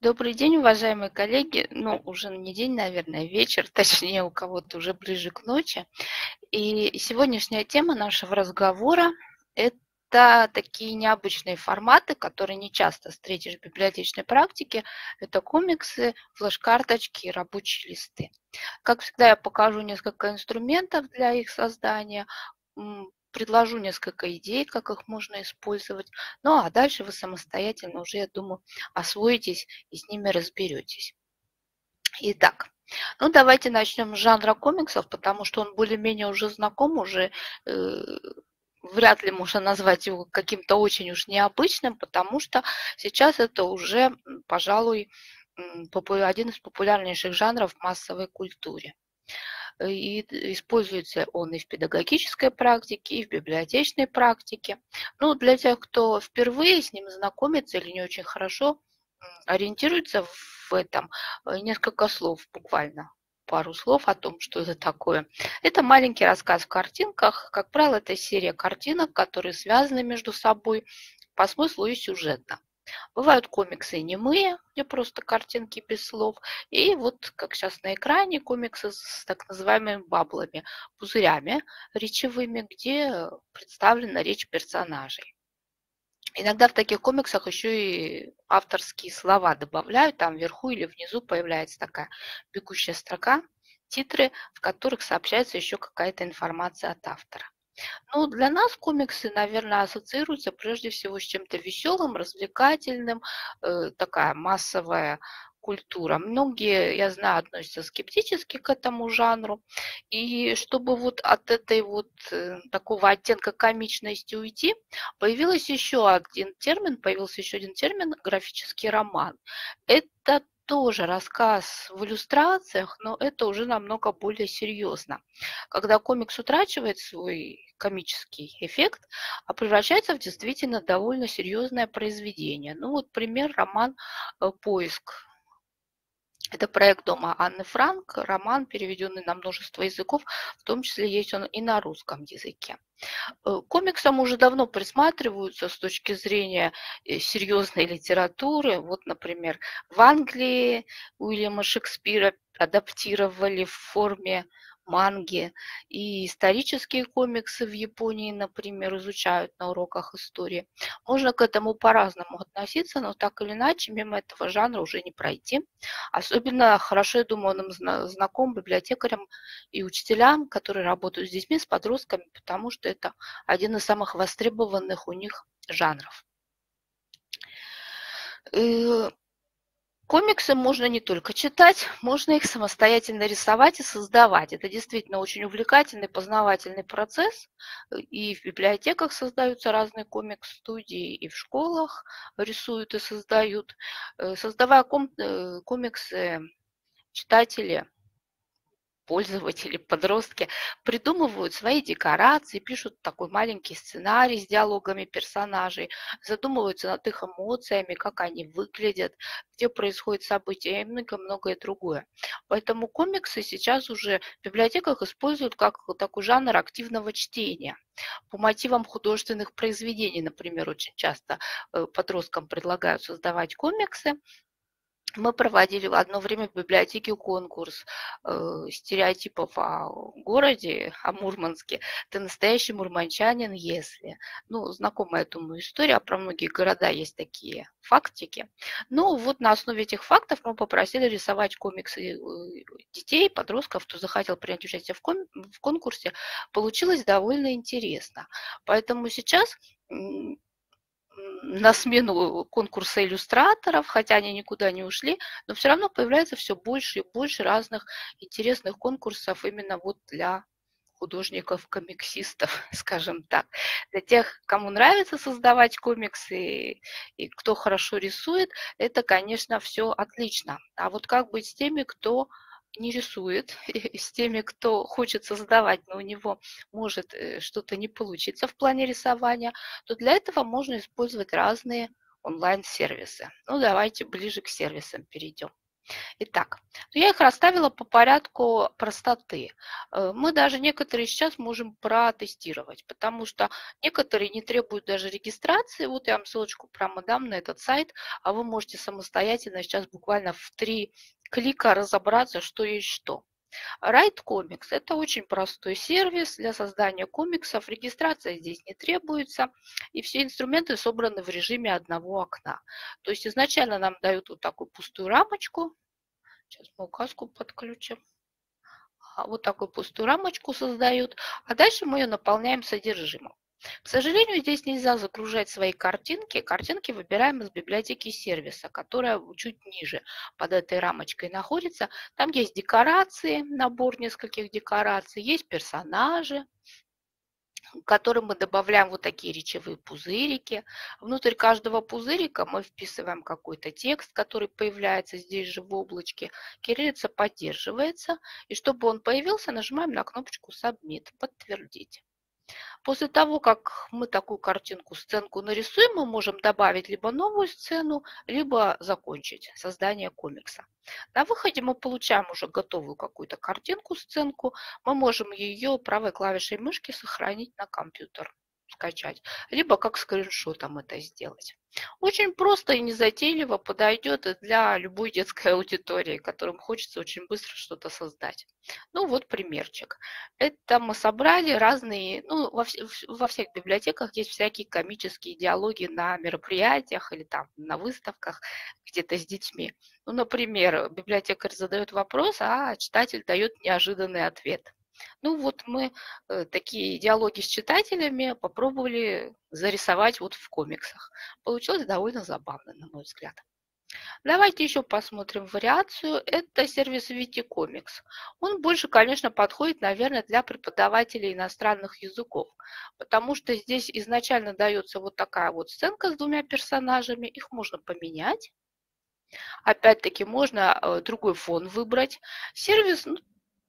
Добрый день, уважаемые коллеги. Ну, уже не день, наверное, вечер, точнее, у кого-то уже ближе к ночи. И сегодняшняя тема нашего разговора – это такие необычные форматы, которые не часто встретишь в библиотечной практике. Это комиксы, флеш-карточки и рабочие листы. Как всегда, я покажу несколько инструментов для их создания, предложу несколько идей, как их можно использовать. Ну, а дальше вы самостоятельно уже, я думаю, освоитесь и с ними разберетесь. Итак, ну давайте начнем с жанра комиксов, потому что он более-менее уже знаком, уже вряд ли можно назвать его каким-то очень уж необычным, потому что сейчас это уже, пожалуй, один из популярнейших жанров в массовой культуре. И используется он и в педагогической практике, и в библиотечной практике. Ну, для тех, кто впервые с ним знакомится или не очень хорошо ориентируется в этом, несколько слов, буквально пару слов о том, что это такое. Это маленький рассказ в картинках. Как правило, это серия картинок, которые связаны между собой по смыслу и сюжету. Бывают комиксы немые, где просто картинки без слов. И вот, как сейчас на экране, комиксы с так называемыми баблами, пузырями речевыми, где представлена речь персонажей. Иногда в таких комиксах еще и авторские слова добавляют. Там вверху или внизу появляется такая бегущая строка, титры, в которых сообщается еще какая-то информация от автора. Ну, для нас комиксы, наверное, ассоциируются прежде всего с чем-то веселым, развлекательным, такая массовая культура. Многие, я знаю, относятся скептически к этому жанру. И чтобы вот от этой вот такого оттенка комичности уйти, появился еще один термин — графический роман. Это тоже рассказ в иллюстрациях, но это уже намного более серьезно. Когда комикс утрачивает свой комический эффект, а превращается в действительно довольно серьезное произведение. Ну вот пример — роман «Поиск». Это проект дома Анны Франк, роман, переведенный на множество языков, в том числе есть он и на русском языке. Комиксам уже давно присматриваются с точки зрения серьезной литературы. Вот, например, в Англии Уильяма Шекспира адаптировали в форме манги, и исторические комиксы в Японии, например, изучают на уроках истории. Можно к этому по-разному относиться, но так или иначе мимо этого жанра уже не пройти. Особенно хорошо, я думаю, он им знаком библиотекарям и учителям, которые работают с детьми, с подростками, потому что это один из самых востребованных у них жанров. Комиксы можно не только читать, можно их самостоятельно рисовать и создавать. Это действительно очень увлекательный, познавательный процесс. И в библиотеках создаются разные комикс-студии, и в школах рисуют и создают. Создавая комиксы, читатели, пользователи, подростки придумывают свои декорации, пишут такой маленький сценарий с диалогами персонажей, задумываются над их эмоциями, как они выглядят, где происходят события и многое-многое другое. Поэтому комиксы сейчас уже в библиотеках используют как такой жанр активного чтения. По мотивам художественных произведений, например, очень часто подросткам предлагают создавать комиксы. Мы проводили одно время в библиотеке конкурс стереотипов о городе, о Мурманске. Ты настоящий мурманчанин, если... Ну, знакомая, я думаю, история, про многие города есть такие фактики. Ну, вот на основе этих фактов мы попросили рисовать комиксы детей, подростков, кто захотел принять участие в конкурсе. Получилось довольно интересно. Поэтому сейчас... на смену конкурса иллюстраторов, хотя они никуда не ушли, но все равно появляется все больше и больше разных интересных конкурсов именно вот для художников, комиксистов, скажем так. Для тех, кому нравится создавать комиксы и кто хорошо рисует, это, конечно, все отлично. А вот как быть с теми, кто не рисует, с теми, кто хочет создавать, но у него может что-то не получиться в плане рисования, то для этого можно использовать разные онлайн-сервисы. Ну, давайте ближе к сервисам перейдем. Итак, я их расставила по порядку простоты. Мы даже некоторые сейчас можем протестировать, потому что некоторые не требуют даже регистрации. Вот я вам ссылочку прямо дам на этот сайт, а вы можете самостоятельно сейчас буквально в 3 клика разобраться, что есть что. Write Comics – это очень простой сервис для создания комиксов, регистрация здесь не требуется, и все инструменты собраны в режиме одного окна. То есть изначально нам дают вот такую пустую рамочку, сейчас мы указку подключим, вот такую пустую рамочку создают, а дальше мы ее наполняем содержимым. К сожалению, здесь нельзя загружать свои картинки. Картинки выбираем из библиотеки сервиса, которая чуть ниже под этой рамочкой находится. Там есть декорации, набор нескольких декораций, есть персонажи, к которым мы добавляем вот такие речевые пузырики. Внутрь каждого пузырика мы вписываем какой-то текст, который появляется здесь же в облачке. Кириллица поддерживается. И чтобы он появился, нажимаем на кнопочку «Submit» – «Подтвердить». После того, как мы такую картинку, сценку нарисуем, мы можем добавить либо новую сцену, либо закончить создание комикса. На выходе мы получаем уже готовую какую-то картинку, сценку. Мы можем ее правой клавишей мышки сохранить на компьютер, скачать, либо как скриншотом это сделать. Очень просто и незатейливо подойдет для любой детской аудитории, которым хочется очень быстро что-то создать. Ну вот примерчик. Это мы собрали разные, во всех библиотеках есть всякие комические диалоги на мероприятиях или там на выставках где-то с детьми. Ну, например, библиотекарь задает вопрос, а читатель дает неожиданный ответ. Ну вот мы такие диалоги с читателями попробовали зарисовать вот в комиксах. Получилось довольно забавно, на мой взгляд. Давайте еще посмотрим вариацию. Это сервис VT Comics. Он больше, конечно, подходит, наверное, для преподавателей иностранных языков, потому что здесь изначально дается вот такая вот сценка с двумя персонажами. Их можно поменять. Опять-таки можно другой фон выбрать. Сервис...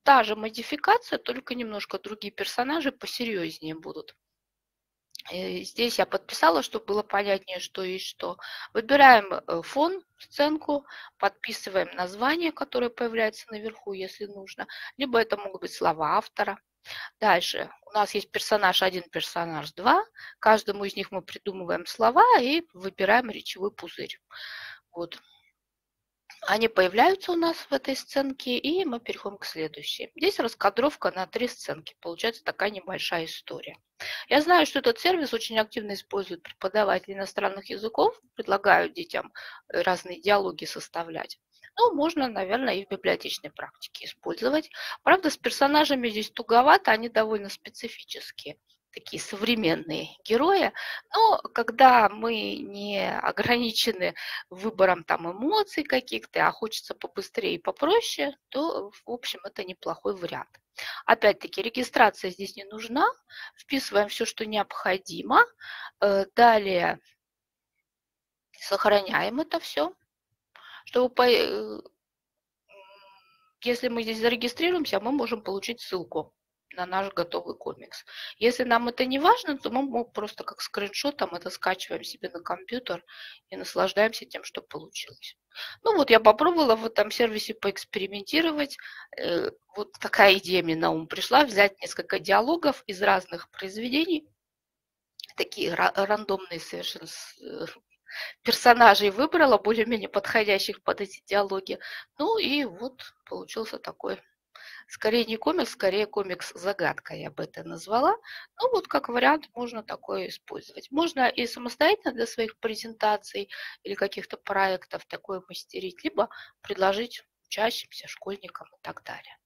Та же модификация, только немножко другие персонажи посерьезнее будут. И здесь я подписала, чтобы было понятнее, что есть что. Выбираем фон, сценку, подписываем название, которое появляется наверху, если нужно. Либо это могут быть слова автора. Дальше у нас есть персонаж 1, персонаж 2. Каждому из них мы придумываем слова и выбираем речевой пузырь. Вот. Они появляются у нас в этой сценке, и мы переходим к следующей. Здесь раскадровка на 3 сценки. Получается такая небольшая история. Я знаю, что этот сервис очень активно используют преподаватели иностранных языков, предлагают детям разные диалоги составлять. Ну, можно, наверное, и в библиотечной практике использовать. Правда, с персонажами здесь туговато, они довольно специфические. Такие современные герои, но когда мы не ограничены выбором там эмоций каких-то, а хочется побыстрее и попроще, то, в общем, это неплохой вариант. Опять-таки, регистрация здесь не нужна, вписываем все, что необходимо, далее сохраняем это все, чтобы если мы здесь зарегистрируемся, мы можем получить ссылку на наш готовый комикс. Если нам это не важно, то мы просто как скриншотом это скачиваем себе на компьютер и наслаждаемся тем, что получилось. Ну вот я попробовала в этом сервисе поэкспериментировать. Вот такая идея мне на ум пришла, взять несколько диалогов из разных произведений, такие рандомные совершенно персонажей выбрала, более-менее подходящих под эти диалоги. Ну и вот получился такой. Скорее не комикс, скорее комикс-загадка, я бы это назвала. Но вот как вариант можно такое использовать. Можно и самостоятельно для своих презентаций или каких-то проектов такое мастерить, либо предложить учащимся, школьникам и так далее.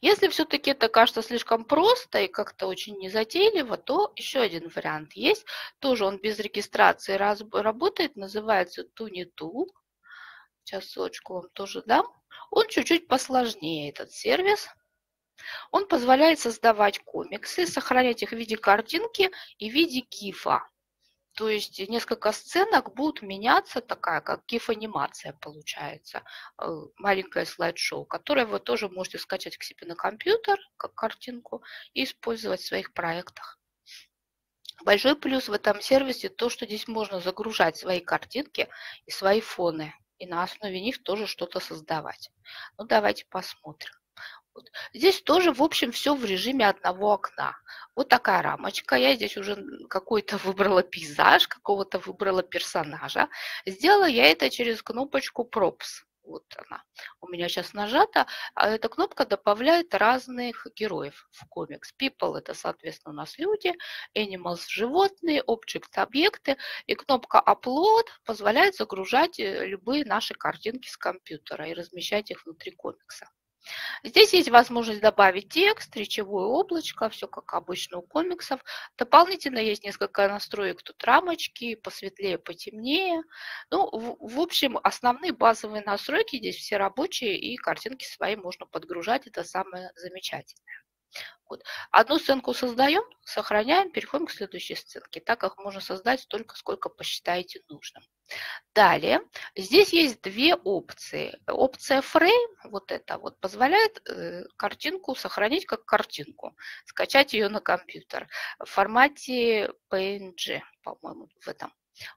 Если все-таки это кажется слишком просто и как-то очень незатейливо, то еще один вариант есть. Тоже он без регистрации работает, называется Toonytool. Сейчас ссылочку вам тоже дам. Он чуть-чуть посложнее, этот сервис. Он позволяет создавать комиксы, сохранять их в виде картинки и в виде гифа. То есть несколько сценок будут меняться, такая как гиф-анимация получается, маленькое слайд-шоу, которое вы тоже можете скачать к себе на компьютер, как картинку, и использовать в своих проектах. Большой плюс в этом сервисе то, что здесь можно загружать свои картинки и свои фоны. и на основе них тоже что-то создавать. Ну, давайте посмотрим. Вот. Здесь тоже, в общем, все в режиме одного окна. Вот такая рамочка. Я здесь уже какой-то выбрала пейзаж, какого-то выбрала персонажа. Сделала я это через кнопочку Props. Вот она у меня сейчас нажата, а эта кнопка добавляет разных героев в комикс. People – это, соответственно, у нас люди, Animals – животные, Objects – объекты, и кнопка Upload позволяет загружать любые наши картинки с компьютера и размещать их внутри комикса. Здесь есть возможность добавить текст, речевое облачко, все как обычно у комиксов. Дополнительно есть несколько настроек, тут рамочки, посветлее, потемнее. Ну, в общем, основные базовые настройки здесь все рабочие, и картинки свои можно подгружать, это самое замечательное. Вот. Одну сценку создаем, сохраняем, переходим к следующей сценке, так как можно создать столько, сколько посчитаете нужным. Далее, здесь есть две опции. Опция Frame, вот эта вот, позволяет картинку сохранить как картинку, скачать ее на компьютер в формате PNG, по-моему, в этом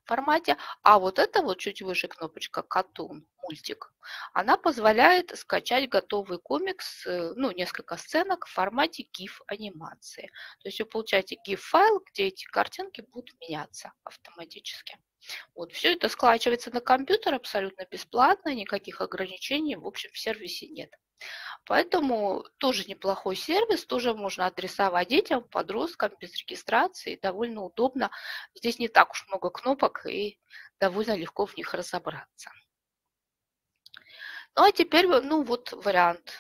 формате. А вот эта вот чуть выше кнопочка Cartoon, мультик, она позволяет скачать готовый комикс, ну, несколько сценок в формате GIF анимации. То есть вы получаете GIF файл, где эти картинки будут меняться автоматически. Вот, все это скачивается на компьютер абсолютно бесплатно, никаких ограничений, в общем, в сервисе нет. Поэтому тоже неплохой сервис, тоже можно адресовать детям, подросткам без регистрации, довольно удобно. Здесь не так уж много кнопок и довольно легко в них разобраться. Ну а теперь, ну вот вариант,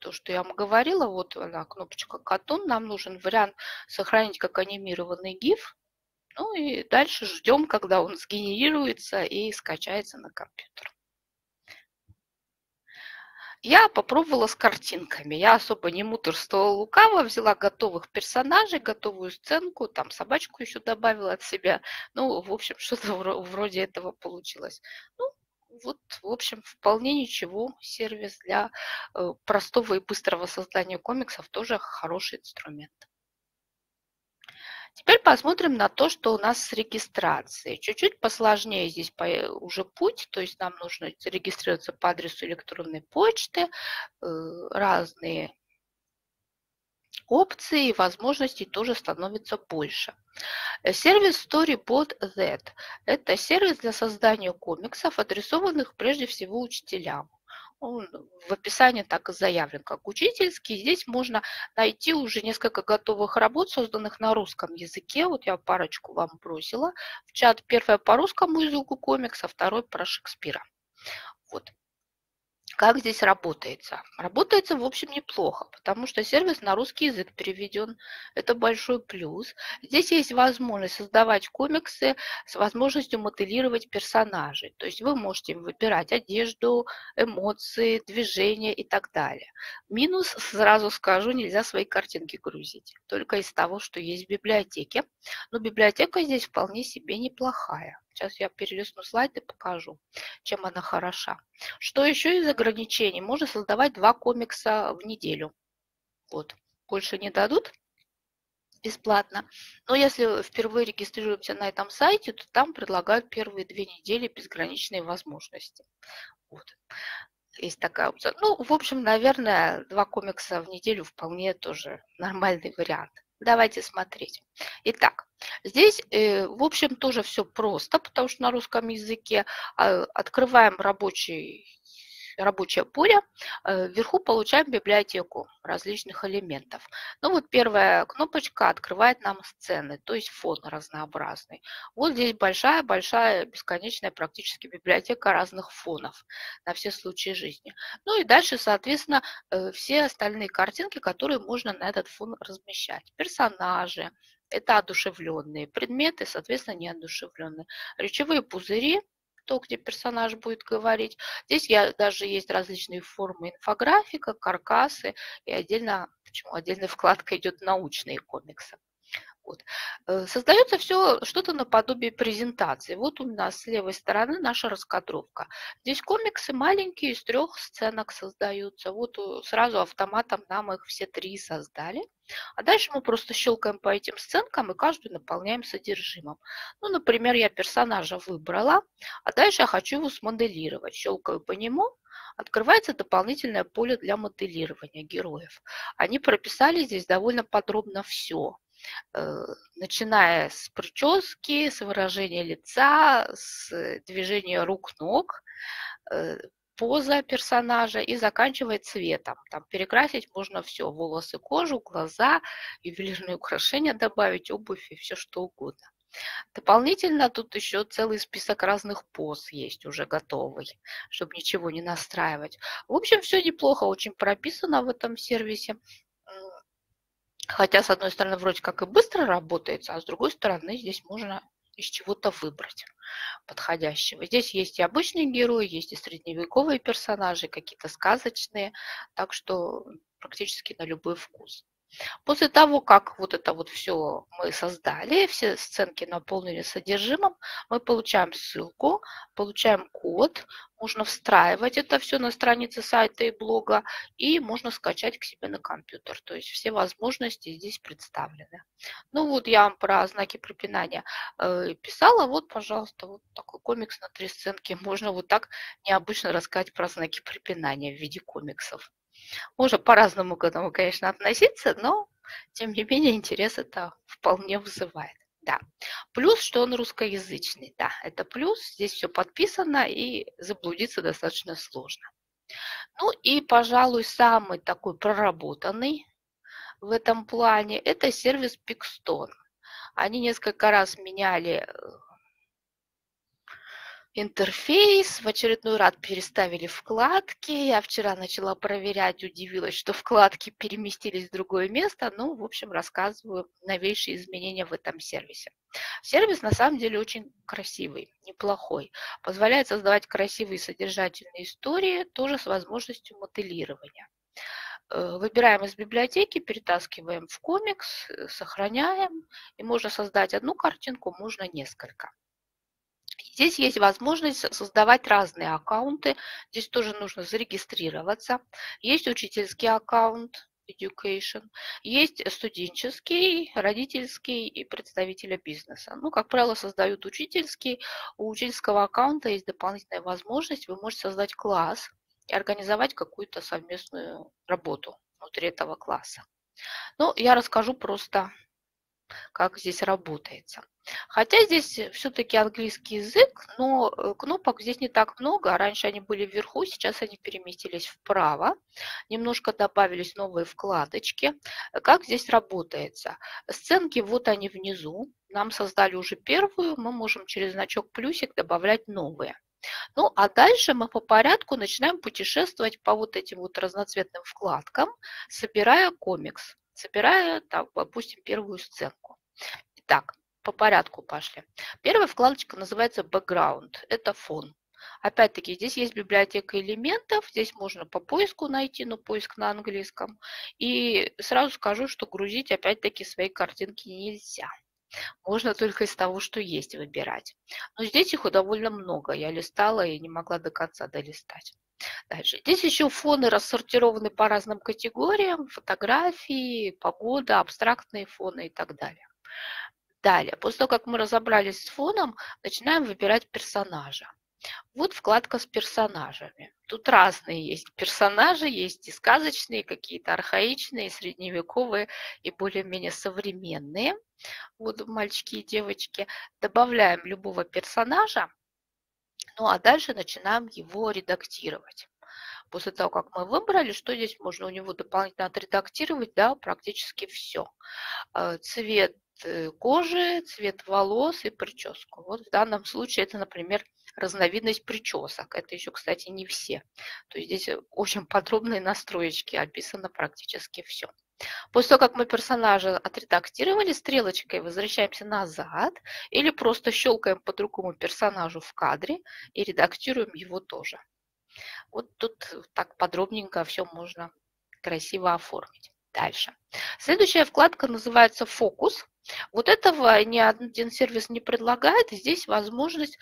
то, что я вам говорила, вот она, кнопочка Cartoon, нам нужен вариант сохранить как анимированный GIF. Ну и дальше ждем, когда он сгенерируется и скачается на компьютер. Я попробовала с картинками. Я особо не мудрствовала лукаво, взяла готовых персонажей, готовую сценку, там собачку еще добавила от себя. Ну, в общем, что-то вроде этого получилось. Ну, вот, в общем, вполне ничего. Сервис для простого и быстрого создания комиксов тоже хороший инструмент. Теперь посмотрим на то, что у нас с регистрацией. Чуть-чуть посложнее здесь уже путь, то есть нам нужно регистрироваться по адресу электронной почты, разные опции и возможностей тоже становится больше. Сервис StoryPodZ – это сервис для создания комиксов, адресованных прежде всего учителям. Он в описании так и заявлен, как учительский. Здесь можно найти уже несколько готовых работ, созданных на русском языке. Вот я парочку вам бросила в чат. Первая по русскому языку комикса, второй про Шекспира. Вот. Как здесь работается? Работается, в общем, неплохо, потому что сервис на русский язык переведен. Это большой плюс. Здесь есть возможность создавать комиксы с возможностью моделировать персонажей. То есть вы можете выбирать одежду, эмоции, движения и так далее. Минус, сразу скажу, нельзя свои картинки грузить. Только из того, что есть в библиотеке. Но библиотека здесь вполне себе неплохая. Сейчас я перелистну слайд и покажу, чем она хороша. Что еще из ограничений? Можно создавать 2 комикса в неделю. Вот. Больше не дадут бесплатно. Но если впервые регистрируемся на этом сайте, то там предлагают первые 2 недели безграничные возможности. Вот. Есть такая опция. Ну, в общем, наверное, 2 комикса в неделю вполне тоже нормальный вариант. Давайте смотреть. Итак, здесь, в общем, тоже все просто, потому что на русском языке открываем рабочее поле, вверху получаем библиотеку различных элементов. Ну вот первая кнопочка открывает нам сцены, то есть фон разнообразный. Вот здесь большая, бесконечная практически библиотека разных фонов на все случаи жизни. Ну и дальше, соответственно, все остальные картинки, которые можно на этот фон размещать. Персонажи, это одушевленные предметы, соответственно, неодушевленные. Речевые пузыри, то, где персонаж будет говорить. Здесь даже есть различные формы инфографика, каркасы, и отдельно, почему отдельная вкладка идет научные комиксы. Вот. Создается все что-то наподобие презентации. Вот у нас с левой стороны наша раскадровка. Здесь комиксы маленькие, из 3 сценок создаются. Вот сразу автоматом нам их все 3 создали. А дальше мы просто щелкаем по этим сценкам и каждую наполняем содержимым. Ну, например, я персонажа выбрала, а дальше я хочу его смоделировать. Щелкаю по нему, открывается дополнительное поле для моделирования героев. Они прописали здесь довольно подробно все, начиная с прически, с выражения лица, с движения рук, ног, поза персонажа и заканчивая цветом. Там перекрасить можно все, волосы, кожу, глаза, ювелирные украшения добавить, обувь и все что угодно. Дополнительно тут еще целый список разных поз есть уже готовый, чтобы ничего не настраивать. В общем, все неплохо, очень прописано в этом сервисе. Хотя, с одной стороны, вроде как и быстро работает, а с другой стороны, здесь можно из чего-то выбрать подходящего. Здесь есть и обычные герои, есть и средневековые персонажи, какие-то сказочные, так что практически на любой вкус. После того, как вот это вот все мы создали, все сценки наполнили содержимым, мы получаем ссылку, получаем код, можно встраивать это все на странице сайта и блога, и можно скачать к себе на компьютер. То есть все возможности здесь представлены. Ну вот я вам про знаки препинания писала. Вот, пожалуйста, вот такой комикс на 3 сценки. Можно вот так необычно рассказать про знаки препинания в виде комиксов. Можно по-разному к этому, конечно, относиться, но, тем не менее, интерес это вполне вызывает. Да. Плюс, что он русскоязычный. Да, это плюс. Здесь все подписано, и заблудиться достаточно сложно. Ну и, пожалуй, самый такой проработанный в этом плане – это сервис Pixton. Они несколько раз меняли интерфейс, в очередной раз переставили вкладки. Я вчера начала проверять, удивилась, что вкладки переместились в другое место. Ну, в общем, рассказываю новейшие изменения в этом сервисе. Сервис на самом деле очень красивый, неплохой. Позволяет создавать красивые содержательные истории, тоже с возможностью моделирования. Выбираем из библиотеки, перетаскиваем в комикс, сохраняем. И можно создать одну картинку, можно несколько. Здесь есть возможность создавать разные аккаунты. Здесь тоже нужно зарегистрироваться. Есть учительский аккаунт, education. Есть студенческий, родительский и представителя бизнеса. Ну, как правило, создают учительский. У учительского аккаунта есть дополнительная возможность. Вы можете создать класс и организовать какую-то совместную работу внутри этого класса. Ну, я расскажу просто, как здесь работается. Хотя здесь все-таки английский язык, но кнопок здесь не так много. Раньше они были вверху, сейчас они переместились вправо. Немножко добавились новые вкладочки. Как здесь работается? Сценки, вот они внизу. Нам создали уже первую, мы можем через значок плюсик добавлять новые. Ну, а дальше мы по порядку начинаем путешествовать по вот этим вот разноцветным вкладкам, собирая комикс, собирая, там, допустим, первую сценку. Итак, по порядку пошли. Первая вкладочка называется «Бэкграунд». Это фон. Опять-таки, здесь есть библиотека элементов. Здесь можно по поиску найти, но поиск на английском. И сразу скажу, что грузить опять-таки свои картинки нельзя. Можно только из того, что есть, выбирать. Но здесь их довольно много. Я листала и не могла до конца долистать. Дальше. Здесь еще фоны рассортированы по разным категориям. Фотографии, погода, абстрактные фоны и так далее. Далее, после того, как мы разобрались с фоном, начинаем выбирать персонажа. Вот вкладка с персонажами. Тут разные есть персонажи, есть и сказочные, какие-то архаичные, средневековые и более-менее современные. Вот мальчики и девочки. Добавляем любого персонажа, ну а дальше начинаем его редактировать. После того, как мы выбрали, что здесь можно у него дополнительно отредактировать, да, практически все. Цвет кожи, цвет волос и прическу. Вот в данном случае это, например, разновидность причесок. Это еще, кстати, не все. То есть здесь очень подробные настроечки, описано практически все. После того, как мы персонажа отредактировали, стрелочкой возвращаемся назад или просто щелкаем по другому персонажу в кадре и редактируем его тоже. Вот тут так подробненько все можно красиво оформить. Дальше. Следующая вкладка называется «Фокус». Вот этого ни один сервис не предлагает, и здесь возможность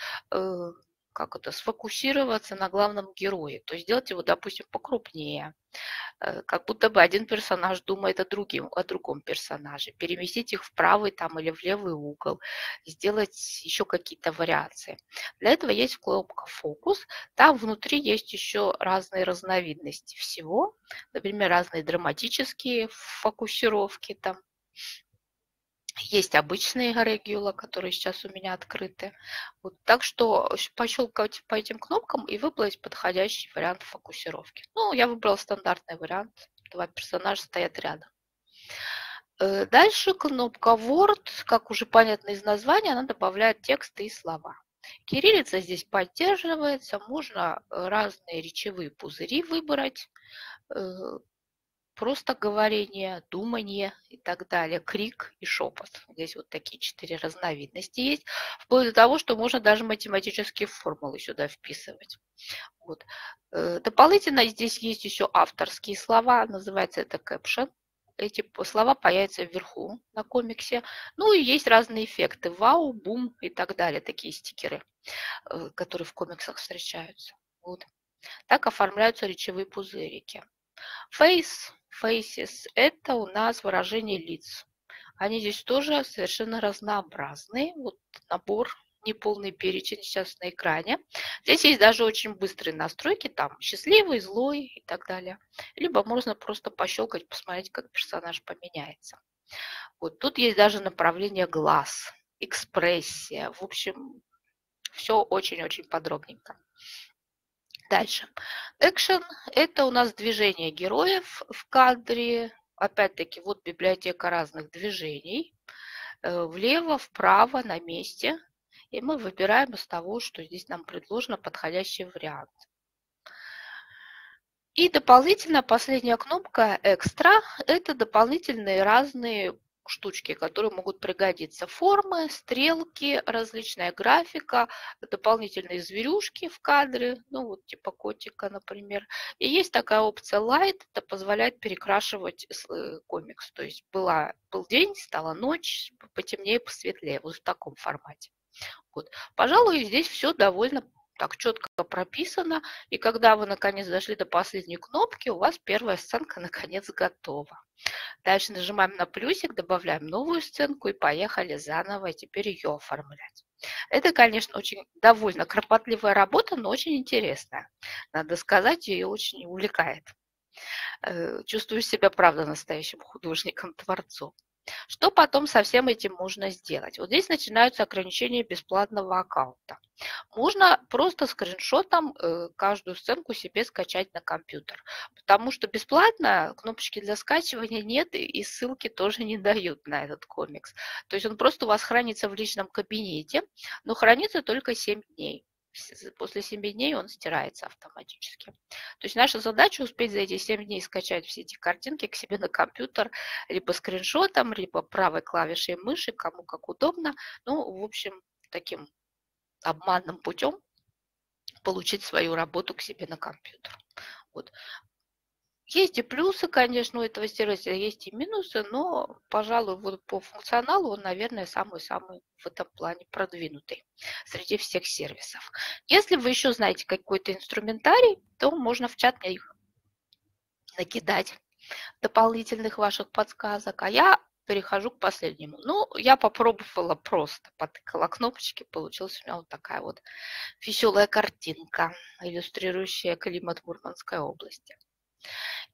сфокусироваться на главном герое, то есть сделать его, допустим, покрупнее, как будто бы один персонаж думает о другом персонаже, переместить их в правый там или в левый угол, сделать еще какие-то вариации. Для этого есть кнопка «Фокус», там внутри есть еще разные разновидности всего, например, разные драматические фокусировки там. Есть обычные регула, которые сейчас у меня открыты. Вот, так что пощелкайте по этим кнопкам и выбрать подходящий вариант фокусировки. Ну, я выбрала стандартный вариант. Два персонажа стоят рядом. Дальше кнопка Word, как уже понятно из названия, она добавляет тексты и слова. Кириллица здесь поддерживается. Можно разные речевые пузыри выбрать. Просто говорение, думание и так далее, крик и шепот. Здесь вот такие 4 разновидности есть, вплоть до того, что можно даже математические формулы сюда вписывать. Вот. Дополнительно здесь есть еще авторские слова, называется это caption. Эти слова появятся вверху на комиксе. Ну и есть разные эффекты, вау, бум и так далее, такие стикеры, которые в комиксах встречаются. Вот. Так оформляются речевые пузырики. Face, faces – это у нас выражение лиц. Они здесь тоже совершенно разнообразные. Вот набор, неполный перечень сейчас на экране. Здесь есть даже очень быстрые настройки, там счастливый, злой и так далее. Либо можно просто пощелкать, посмотреть, как персонаж поменяется. Вот тут есть даже направление глаз, экспрессия. В общем, все очень-очень подробненько. Дальше. Экшен – это у нас движение героев в кадре. Опять-таки, вот библиотека разных движений. Влево, вправо, на месте. И мы выбираем из того, что здесь нам предложено, подходящий вариант. И дополнительно последняя кнопка «Экстра» – это дополнительные разные штучки, которые могут пригодиться. Формы, стрелки, различная графика, дополнительные зверюшки в кадре, ну вот типа котика, например. И есть такая опция Light, это позволяет перекрашивать комикс. То есть был день, стала ночь, потемнее, посветлее, вот в таком формате. Вот. Пожалуй, здесь все довольно так четко прописано. И когда вы наконец дошли до последней кнопки, у вас первая сценка наконец готова. Дальше нажимаем на плюсик, добавляем новую сценку и поехали заново, и теперь ее оформлять. Это, конечно, очень довольно кропотливая работа, но очень интересная. Надо сказать, ее очень увлекает. Чувствую себя, правда, настоящим художником-творцом. Что потом со всем этим можно сделать? Вот здесь начинаются ограничения бесплатного аккаунта. Можно просто скриншотом каждую сценку себе скачать на компьютер, потому что бесплатно кнопочки для скачивания нет и ссылки тоже не дают на этот комикс. То есть он просто у вас хранится в личном кабинете, но хранится только 7 дней. После 7 дней он стирается автоматически. То есть наша задача успеть за эти 7 дней скачать все эти картинки к себе на компьютер, либо скриншотом, либо правой клавишей мыши, кому как удобно. Ну, в общем, таким обманным путем получить свою работу к себе на компьютер. Вот. Есть и плюсы, конечно, у этого сервиса, есть и минусы, но, пожалуй, вот по функционалу он, наверное, самый-самый в этом плане продвинутый среди всех сервисов. Если вы еще знаете какой-то инструментарий, то можно в чат мне их накидать, дополнительных ваших подсказок, а я перехожу к последнему. Ну, я попробовала просто, потыкала кнопочки, получилась у меня вот такая вот веселая картинка, иллюстрирующая климат Мурманской области.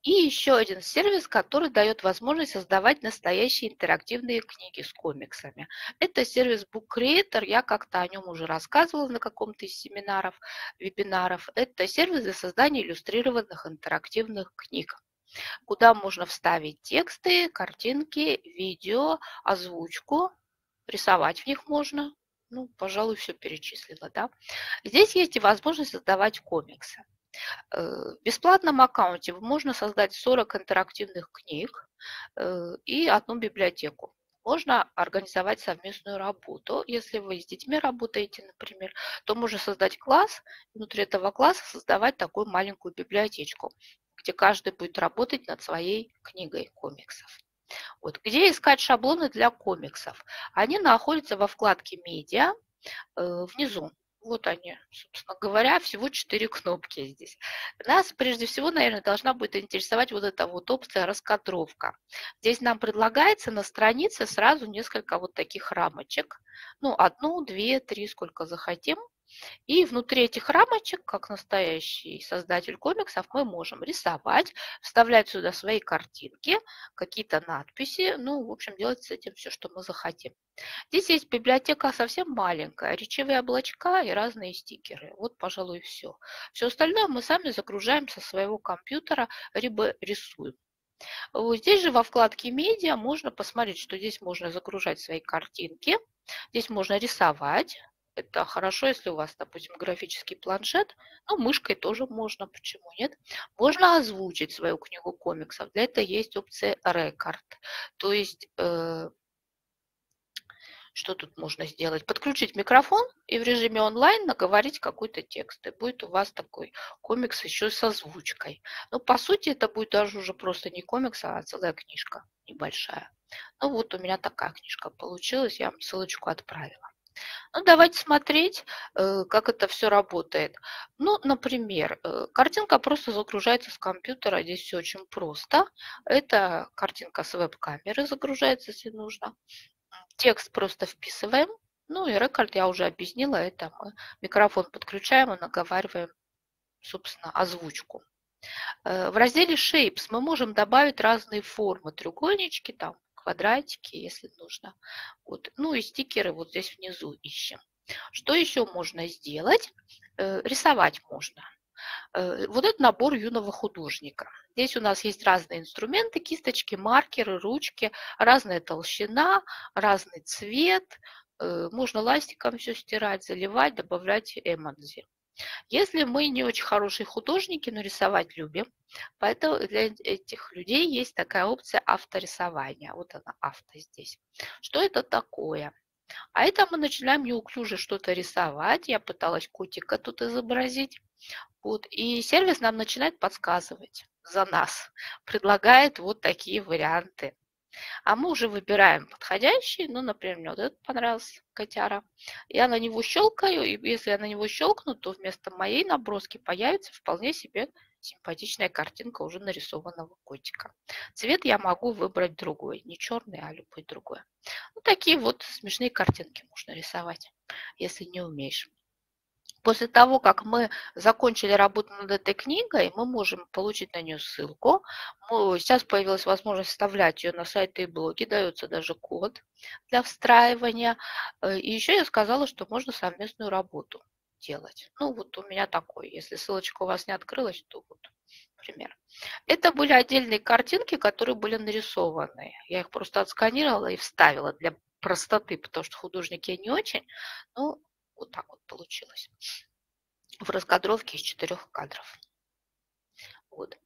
И еще один сервис, который дает возможность создавать настоящие интерактивные книги с комиксами. Это сервис Book Creator, я как-то о нем уже рассказывала на каком-то из семинаров, вебинаров. Это сервис для создания иллюстрированных интерактивных книг, куда можно вставить тексты, картинки, видео, озвучку, рисовать в них можно. Ну, пожалуй, все перечислено, да. Здесь есть и возможность создавать комиксы. В бесплатном аккаунте можно создать 40 интерактивных книг и одну библиотеку. Можно организовать совместную работу. Если вы с детьми работаете, например, то можно создать класс, внутри этого класса создавать такую маленькую библиотечку, где каждый будет работать над своей книгой комиксов. Вот, где искать шаблоны для комиксов? Они находятся во вкладке «Медиа» внизу. Вот они, собственно говоря, всего 4 кнопки здесь. Нас прежде всего, наверное, должна будет интересовать вот эта вот опция «Раскадровка». Здесь нам предлагается на странице сразу несколько вот таких рамочек. Ну, 1, 2, 3, сколько захотим. И внутри этих рамочек, как настоящий создатель комиксов, мы можем рисовать, вставлять сюда свои картинки, какие-то надписи, ну, в общем, делать с этим все, что мы захотим. Здесь есть библиотека совсем маленькая, речевые облачка и разные стикеры. Вот, пожалуй, все. Все остальное мы сами загружаем со своего компьютера, либо рисуем. Здесь же во вкладке «Медиа» можно посмотреть, что здесь можно загружать свои картинки, здесь можно рисовать. Это хорошо, если у вас, допустим, графический планшет, но мышкой тоже можно, почему нет. Можно озвучить свою книгу комиксов, для этого есть опция «Рекорд». То есть, что тут можно сделать? Подключить микрофон и в режиме онлайн наговорить какой-то текст. И будет у вас такой комикс еще с озвучкой. Но, по сути, это будет даже уже просто не комикс, а целая книжка небольшая. Ну, вот у меня такая книжка получилась, я вам ссылочку отправила. Ну, давайте смотреть, как это все работает. Ну, например, картинка просто загружается с компьютера. Здесь все очень просто. Это картинка с веб-камеры загружается, если нужно. Текст просто вписываем. Ну, и рекорд я уже объяснила. Это мы микрофон подключаем и наговариваем, собственно, озвучку. В разделе Shapes мы можем добавить разные формы. Треугольнички там, квадратики, если нужно. Вот. Ну и стикеры вот здесь внизу ищем. Что еще можно сделать? Рисовать можно. Вот это набор юного художника. Здесь у нас есть разные инструменты, кисточки, маркеры, ручки, разная толщина, разный цвет. Можно ластиком все стирать, заливать, добавлять эмодзи. Если мы не очень хорошие художники, но рисовать любим, поэтому для этих людей есть такая опция авторисования. Вот она, авто здесь. Что это такое? А это мы начинаем неуклюже что-то рисовать. Я пыталась котика тут изобразить. Вот. И сервис нам начинает подсказывать за нас. Предлагает вот такие варианты. А мы уже выбираем подходящий, ну, например, мне вот этот понравился, котяра. Я на него щелкаю, и если я на него щелкну, то вместо моей наброски появится вполне себе симпатичная картинка уже нарисованного котика. Цвет я могу выбрать другой, не черный, а любой другой. Ну, такие вот смешные картинки можно рисовать, если не умеешь. После того, как мы закончили работу над этой книгой, мы можем получить на нее ссылку. Сейчас появилась возможность вставлять ее на сайты и блоги, дается даже код для встраивания. И еще я сказала, что можно совместную работу делать. Ну вот у меня такой, если ссылочка у вас не открылась, то вот пример. Это были отдельные картинки, которые были нарисованы. Я их просто отсканировала и вставила для простоты, потому что художник я не очень, но... Вот так вот получилось. В раскадровке из 4 кадров. Вот.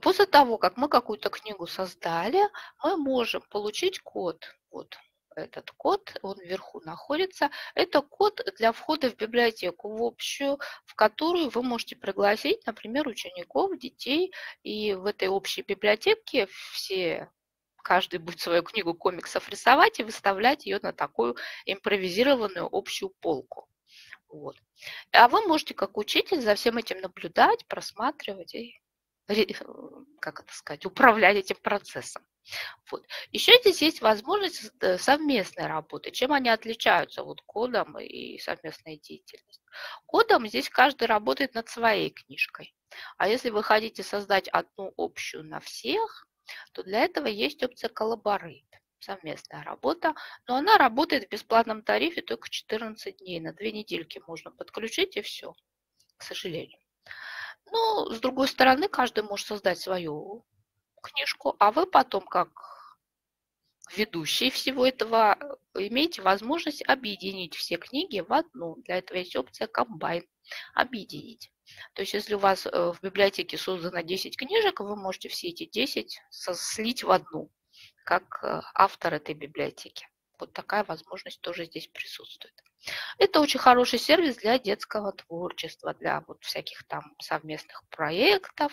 После того, как мы какую-то книгу создали, мы можем получить код. Вот этот код, он вверху находится. Это код для входа в библиотеку, в общую, в которую вы можете пригласить, например, учеников, детей. И в этой общей библиотеке все... Каждый будет свою книгу комиксов рисовать и выставлять ее на такую импровизированную общую полку. Вот. А вы можете, как учитель, за всем этим наблюдать, просматривать и, как это сказать, управлять этим процессом. Вот. Еще здесь есть возможность совместной работы. Чем они отличаются вот, кодом и совместной деятельностью? Кодом здесь каждый работает над своей книжкой. А если вы хотите создать одну общую на всех, то для этого есть опция «Collaborate» – совместная работа, но она работает в бесплатном тарифе только 14 дней, на 2 недельки можно подключить и все, к сожалению. Но, с другой стороны, каждый может создать свою книжку, а вы потом, как ведущий всего этого, имеете возможность объединить все книги в одну. Для этого есть опция «Комбайн» – «Объединить». То есть, если у вас в библиотеке создано 10 книжек, вы можете все эти 10 слить в одну, как автор этой библиотеки. Вот такая возможность тоже здесь присутствует. Это очень хороший сервис для детского творчества, для вот всяких там совместных проектов.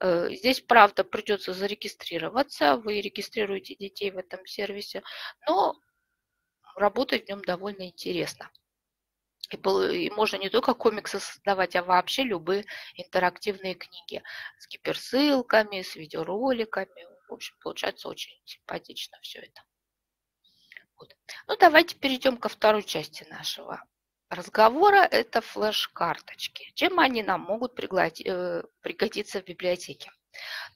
Здесь, правда, придется зарегистрироваться. Вы регистрируете детей в этом сервисе, но работать в нем довольно интересно. И можно не только комиксы создавать, а вообще любые интерактивные книги с гиперссылками, с видеороликами. В общем, получается очень симпатично все это. Вот. Ну, давайте перейдем ко второй части нашего разговора. Это флеш-карточки. Чем они нам могут пригодиться в библиотеке?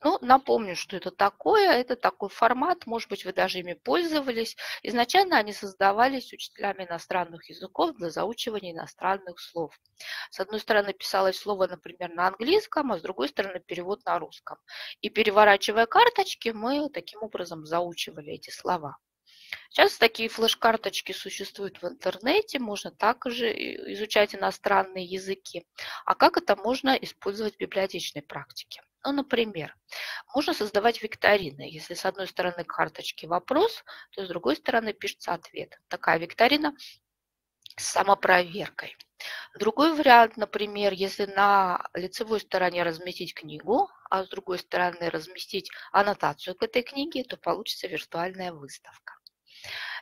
Ну, напомню, что это такое. Это такой формат. Может быть, вы даже ими пользовались. Изначально они создавались учителями иностранных языков для заучивания иностранных слов. С одной стороны писалось слово, например, на английском, а с другой стороны перевод на русском. И переворачивая карточки, мы таким образом заучивали эти слова. Сейчас такие флеш-карточки существуют в интернете, можно также изучать иностранные языки. А как это можно использовать в библиотечной практике? Ну, например, можно создавать викторины. Если с одной стороны карточки вопрос, то с другой стороны пишется ответ. Такая викторина с самопроверкой. Другой вариант, например, если на лицевой стороне разместить книгу, а с другой стороны разместить аннотацию к этой книге, то получится виртуальная выставка.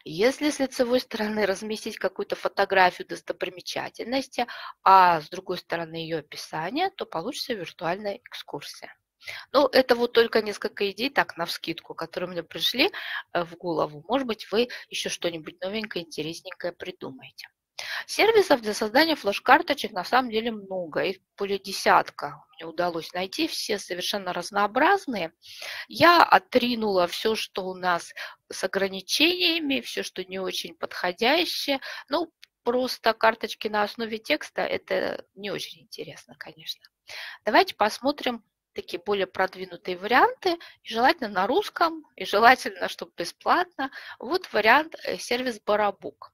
Если с лицевой стороны разместить какую-то фотографию достопримечательности, а с другой стороны ее описание, то получится виртуальная экскурсия. Ну, это вот только несколько идей, так, навскидку, которые мне пришли в голову. Может быть, вы еще что-нибудь новенькое, интересненькое придумаете. Сервисов для создания флеш-карточек на самом деле много, их более десятка. Мне удалось найти, все совершенно разнообразные. Я отринула все, что у нас с ограничениями, все, что не очень подходящее. Ну, просто карточки на основе текста – это не очень интересно, конечно. Давайте посмотрим такие более продвинутые варианты, и желательно на русском, и желательно, чтобы бесплатно. Вот вариант сервис «Барабук».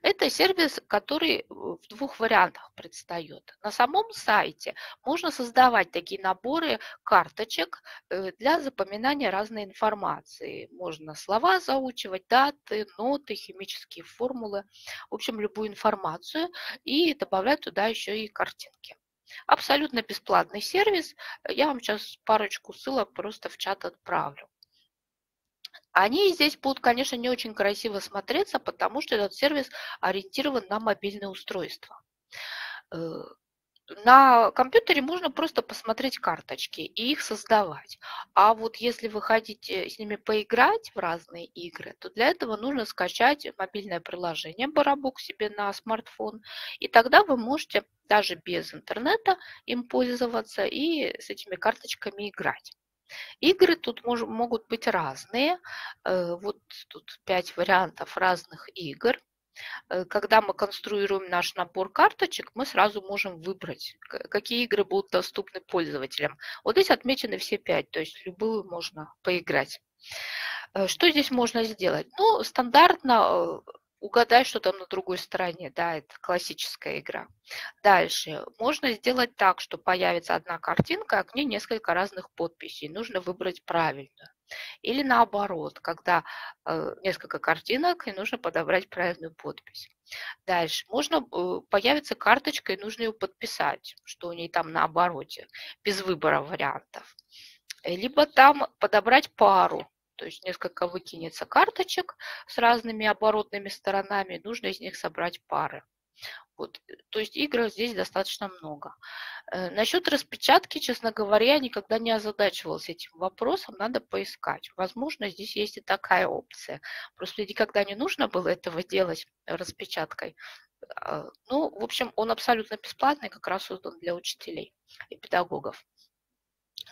Это сервис, который в двух вариантах предстает. На самом сайте можно создавать такие наборы карточек для запоминания разной информации. Можно слова заучивать, даты, ноты, химические формулы, в общем, любую информацию, и добавлять туда еще и картинки. Абсолютно бесплатный сервис. Я вам сейчас парочку ссылок просто в чат отправлю. Они здесь будут, конечно, не очень красиво смотреться, потому что этот сервис ориентирован на мобильные устройства. На компьютере можно просто посмотреть карточки и их создавать. А вот если вы хотите с ними поиграть в разные игры, то для этого нужно скачать мобильное приложение «Барабук» себе на смартфон. И тогда вы можете даже без интернета им пользоваться и с этими карточками играть. Игры тут могут быть разные. Вот тут 5 вариантов разных игр. Когда мы конструируем наш набор карточек, мы сразу можем выбрать, какие игры будут доступны пользователям. Вот здесь отмечены все 5, то есть любую можно поиграть. Что здесь можно сделать? Ну, стандартно угадай, что там на другой стороне. Да, это классическая игра. Дальше. Можно сделать так, что появится одна картинка, а к ней несколько разных подписей. Нужно выбрать правильную. Или наоборот, когда несколько картинок, и нужно подобрать правильную подпись. Дальше. Можно появится карточка, и нужно ее подписать, что у нее там на обороте, без выбора вариантов. Либо там подобрать пару. То есть несколько выкинется карточек с разными оборотными сторонами, нужно из них собрать пары. Вот. То есть игр здесь достаточно много. Насчет распечатки, честно говоря, я никогда не озадачивалась этим вопросом, надо поискать. Возможно, здесь есть и такая опция. Просто никогда не нужно было этого делать распечаткой. Ну, в общем, он абсолютно бесплатный, как раз создан для учителей и педагогов.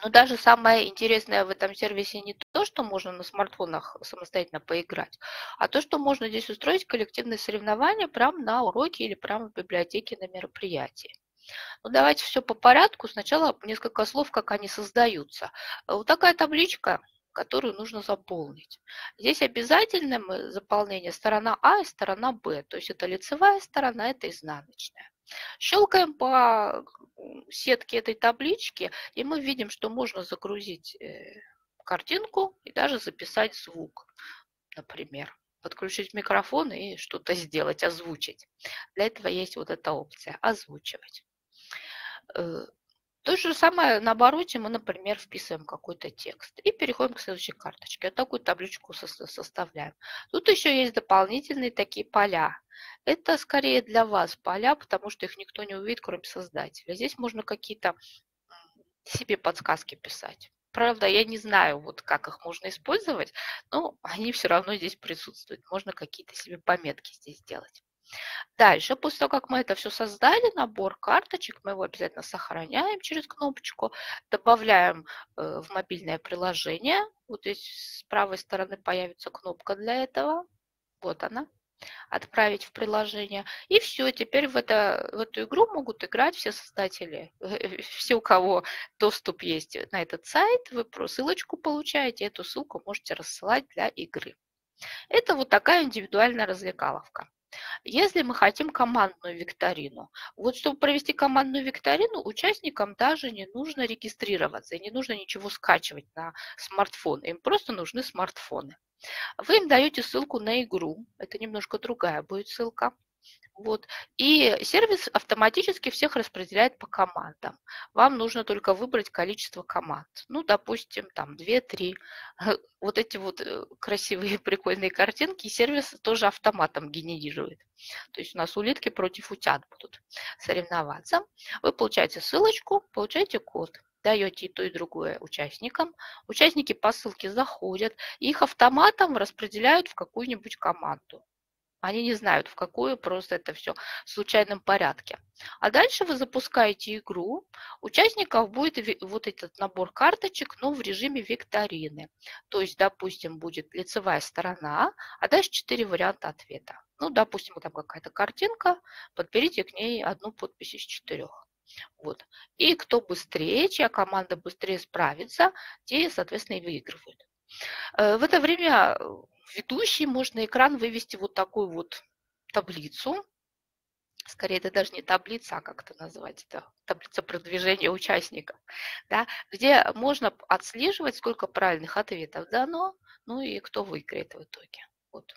Но даже самое интересное в этом сервисе не то, что можно на смартфонах самостоятельно поиграть, а то, что можно здесь устроить коллективные соревнования прямо на уроке или прямо в библиотеке на мероприятии. Ну, давайте все по порядку. Сначала несколько слов, как они создаются. Вот такая табличка, которую нужно заполнить. Здесь обязательно заполнение сторона А и сторона Б. То есть это лицевая сторона, это изнаночная. Щелкаем по сетке этой таблички, и мы видим, что можно загрузить картинку и даже записать звук, например. подключить микрофон и что-то сделать, озвучить. Для этого есть вот эта опция «Озвучивать». То же самое на обороте мы, например, вписываем какой-то текст и переходим к следующей карточке. Вот такую табличку составляем. Тут еще есть дополнительные такие поля. Это скорее для вас поля, потому что их никто не увидит, кроме создателя. Здесь можно какие-то себе подсказки писать. Правда, я не знаю, вот как их можно использовать, но они все равно здесь присутствуют. Можно какие-то себе пометки здесь сделать. Дальше, после того, как мы это все создали, набор карточек, мы его обязательно сохраняем через кнопочку, добавляем в мобильное приложение. Вот здесь с правой стороны появится кнопка для этого. Вот она. Отправить в приложение. И все, теперь в эту игру могут играть все создатели, все, у кого доступ есть на этот сайт. Вы про ссылочку получаете, эту ссылку можете рассылать для игры. Это вот такая индивидуальная развлекаловка. Если мы хотим командную викторину, вот чтобы провести командную викторину, участникам даже не нужно регистрироваться, и не нужно ничего скачивать на смартфон, им просто нужны смартфоны. Вы им даете ссылку на игру, это немножко другая будет ссылка. Вот. И сервис автоматически всех распределяет по командам. Вам нужно только выбрать количество команд. Ну, допустим, там 2-3. Вот эти вот красивые прикольные картинки сервис тоже автоматом генерирует. То есть у нас улитки против утят будут соревноваться. Вы получаете ссылочку, получаете код. Даете и то, и другое участникам. Участники по ссылке заходят. И их автоматом распределяют в какую-нибудь команду. Они не знают, в какую, просто это все в случайном порядке. А дальше вы запускаете игру. Участников будет вот этот набор карточек, но в режиме викторины. То есть, допустим, будет лицевая сторона, а дальше 4 варианта ответа. Ну, допустим, вот там какая-то картинка, подберите к ней одну подпись из 4. Вот. И кто быстрее, чья команда быстрее справится, те, соответственно, и выигрывают. В это время ведущий может на экран вывести вот такую вот таблицу. Скорее, это даже не таблица, а как это назвать? Это таблица продвижения участников, да, где можно отслеживать, сколько правильных ответов дано, ну и кто выиграет в итоге. Вот.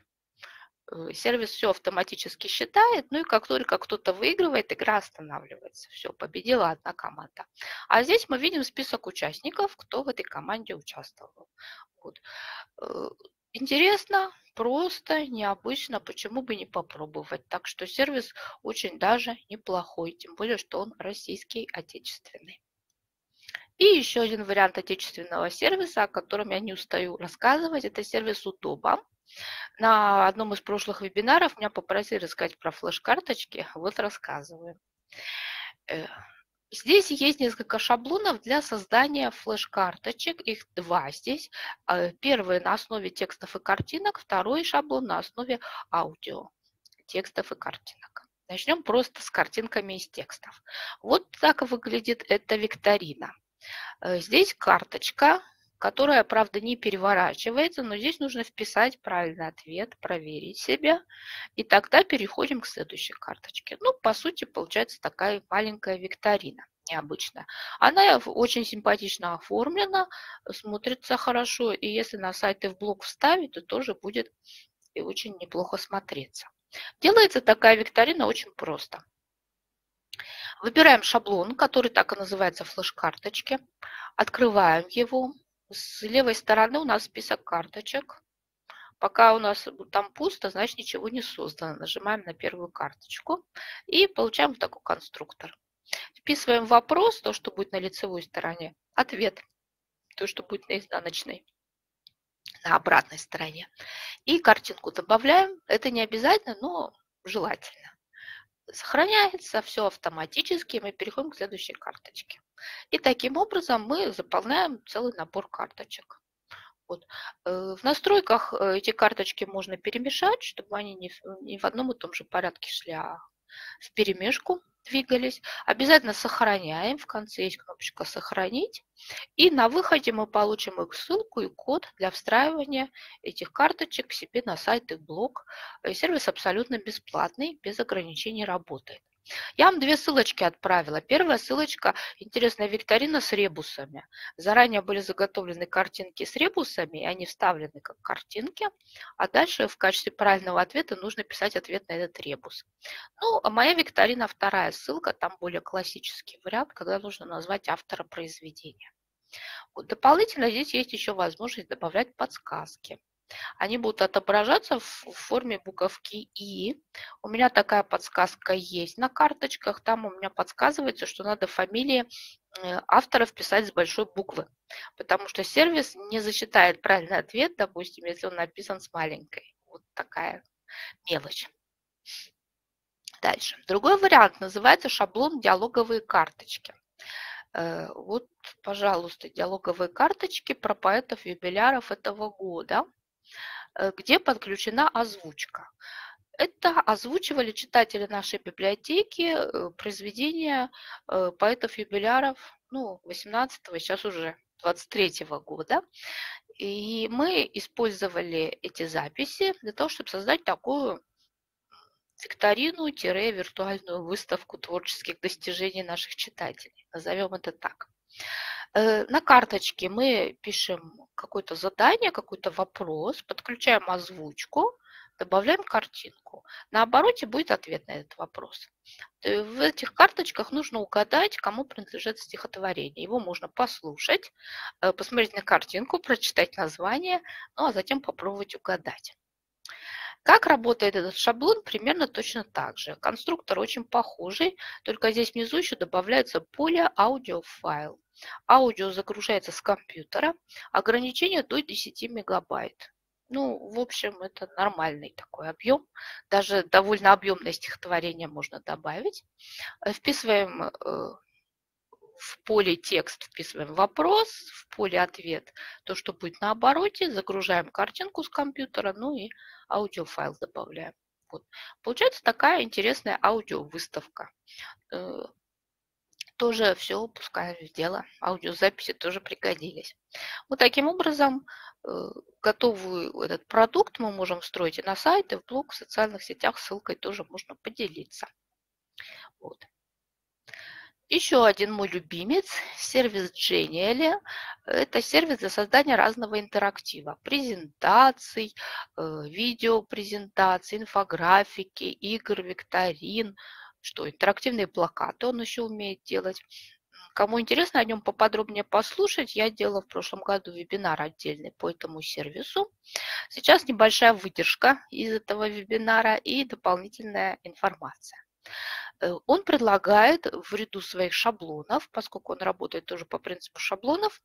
Сервис все автоматически считает, ну и как только кто-то выигрывает, игра останавливается. Все, победила одна команда. А здесь мы видим список участников, кто в этой команде участвовал. Вот. Интересно, просто, необычно, почему бы не попробовать. Так что сервис очень даже неплохой, тем более, что он российский, отечественный. И еще один вариант отечественного сервиса, о котором я не устаю рассказывать, это сервис Удоба. На одном из прошлых вебинаров меня попросили рассказать про флеш-карточки, вот рассказываю. Здесь есть несколько шаблонов для создания флеш-карточек, их 2 здесь. Первый на основе текстов и картинок, второй шаблон на основе аудио, текстов и картинок. Начнем просто с картинками из текстов. Вот так выглядит эта викторина. Здесь карточка, которая, правда, не переворачивается, но здесь нужно вписать правильный ответ, проверить себя, и тогда переходим к следующей карточке. Ну, по сути, получается такая маленькая викторина, необычная. Она очень симпатично оформлена, смотрится хорошо, и если на сайт и в блог вставить, то тоже будет и очень неплохо смотреться. Делается такая викторина очень просто. Выбираем шаблон, который так и называется флеш-карточки, открываем его. С левой стороны у нас список карточек. Пока у нас там пусто, значит ничего не создано. Нажимаем на первую карточку и получаем вот такой конструктор. Вписываем вопрос, то, что будет на лицевой стороне, ответ, то, что будет на изнаночной, на обратной стороне. И картинку добавляем. Это не обязательно, но желательно. Сохраняется все автоматически, и мы переходим к следующей карточке. И таким образом мы заполняем целый набор карточек. Вот. В настройках эти карточки можно перемешать, чтобы они не в одном и том же порядке шли, а в перемешку двигались. Обязательно сохраняем, в конце есть кнопочка «Сохранить». И на выходе мы получим их ссылку и код для встраивания этих карточек к себе на сайт и блог. Сервис абсолютно бесплатный, без ограничений работает. Я вам две ссылочки отправила. Первая ссылочка – интересная викторина с ребусами. Заранее были заготовлены картинки с ребусами, и они вставлены как картинки. А дальше в качестве правильного ответа нужно писать ответ на этот ребус. Ну, а моя викторина – вторая ссылка. Там более классический вариант, когда нужно назвать автора произведения. Дополнительно здесь есть еще возможность добавлять подсказки. Они будут отображаться в форме буковки «И». У меня такая подсказка есть на карточках. Там у меня подсказывается, что надо фамилии авторов писать с большой буквы, потому что сервис не засчитает правильный ответ, допустим, если он написан с маленькой. Вот такая мелочь. Дальше. Другой вариант называется шаблон «Диалоговые карточки». Вот, пожалуйста, диалоговые карточки про поэтов-юбиляров этого года, где подключена озвучка. Это озвучивали читатели нашей библиотеки произведения поэтов-юбиляров, ну, 18-го, сейчас уже 23-го года. И мы использовали эти записи для того, чтобы создать такую викторину-виртуальную выставку творческих достижений наших читателей. Назовем это так. На карточке мы пишем какое-то задание, какой-то вопрос, подключаем озвучку, добавляем картинку. На обороте будет ответ на этот вопрос. В этих карточках нужно угадать, кому принадлежит стихотворение. Его можно послушать, посмотреть на картинку, прочитать название, ну а затем попробовать угадать. Как работает этот шаблон? Примерно точно так же. Конструктор очень похожий, только здесь внизу еще добавляется поле «Аудиофайл». Аудио загружается с компьютера, ограничение до 10 мегабайт. Ну, в общем, это нормальный такой объем. Даже довольно объемное стихотворение можно добавить. Вписываем в поле «Текст», вписываем вопрос, в поле «Ответ» то, что будет на обороте, загружаем картинку с компьютера, ну и аудиофайл добавляем. Вот. Получается такая интересная аудиовыставка. Тоже все, пускай в дело, аудиозаписи тоже пригодились. Вот таким образом готовый этот продукт мы можем встроить и на сайты, и в блог, в социальных сетях, ссылкой тоже можно поделиться. Вот. Еще один мой любимец, сервис Genially. Это сервис для создания разного интерактива. Презентаций, видеопрезентаций, инфографики, игр, викторин. Что, интерактивные плакаты он еще умеет делать. Кому интересно о нем поподробнее послушать, я делала в прошлом году вебинар отдельный по этому сервису. Сейчас небольшая выдержка из этого вебинара и дополнительная информация. Он предлагает в ряду своих шаблонов, поскольку он работает тоже по принципу шаблонов,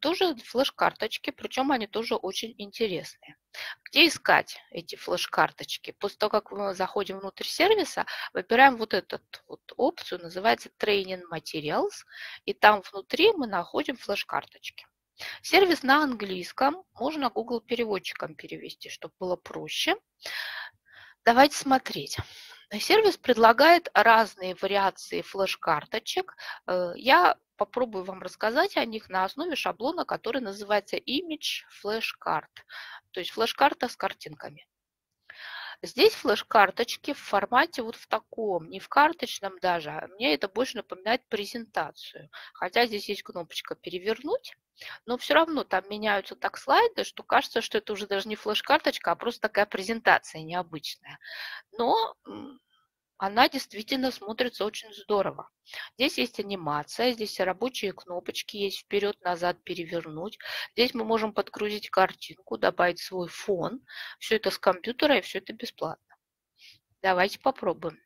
тоже флеш-карточки, причем они тоже очень интересные. Где искать эти флеш-карточки? После того, как мы заходим внутрь сервиса, выбираем вот эту вот опцию, называется Training Materials, и там внутри мы находим флеш-карточки. Сервис на английском, можно Google переводчиком перевести, чтобы было проще. Давайте смотреть. Сервис предлагает разные вариации флеш-карточек. Я попробую вам рассказать о них на основе шаблона, который называется Image Flashcard, то есть флеш-карта с картинками. Здесь флеш-карточки в формате вот в таком, не в карточном даже. Мне это больше напоминает презентацию. Хотя здесь есть кнопочка «Перевернуть», но все равно там меняются так слайды, что кажется, что это уже даже не флеш-карточка, а просто такая презентация необычная. Но она действительно смотрится очень здорово. Здесь есть анимация, здесь рабочие кнопочки есть «Вперед», «Назад», «Перевернуть». Здесь мы можем подгрузить картинку, добавить свой фон. Все это с компьютера и все это бесплатно. Давайте попробуем.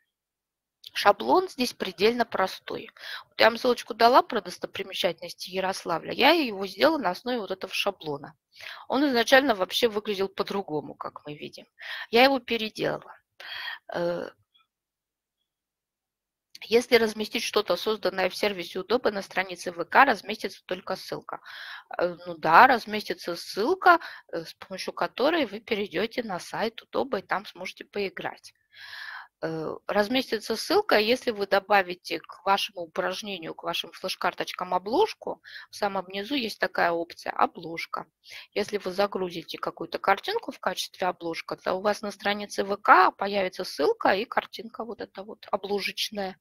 Шаблон здесь предельно простой. Вот я вам ссылочку дала про достопримечательности Ярославля. Я его сделала на основе вот этого шаблона. Он изначально вообще выглядел по-другому, как мы видим. Я его переделала. Если разместить что-то, созданное в сервисе Удоба на странице ВК, разместится только ссылка. Ну да, разместится ссылка, с помощью которой вы перейдете на сайт Удоба и там сможете поиграть. разместится ссылка, если вы добавите к вашему упражнению, к вашим флеш-карточкам обложку, в самом низу есть такая опция «Обложка». Если вы загрузите какую-то картинку в качестве обложка, то у вас на странице ВК появится ссылка и картинка вот эта вот обложечная.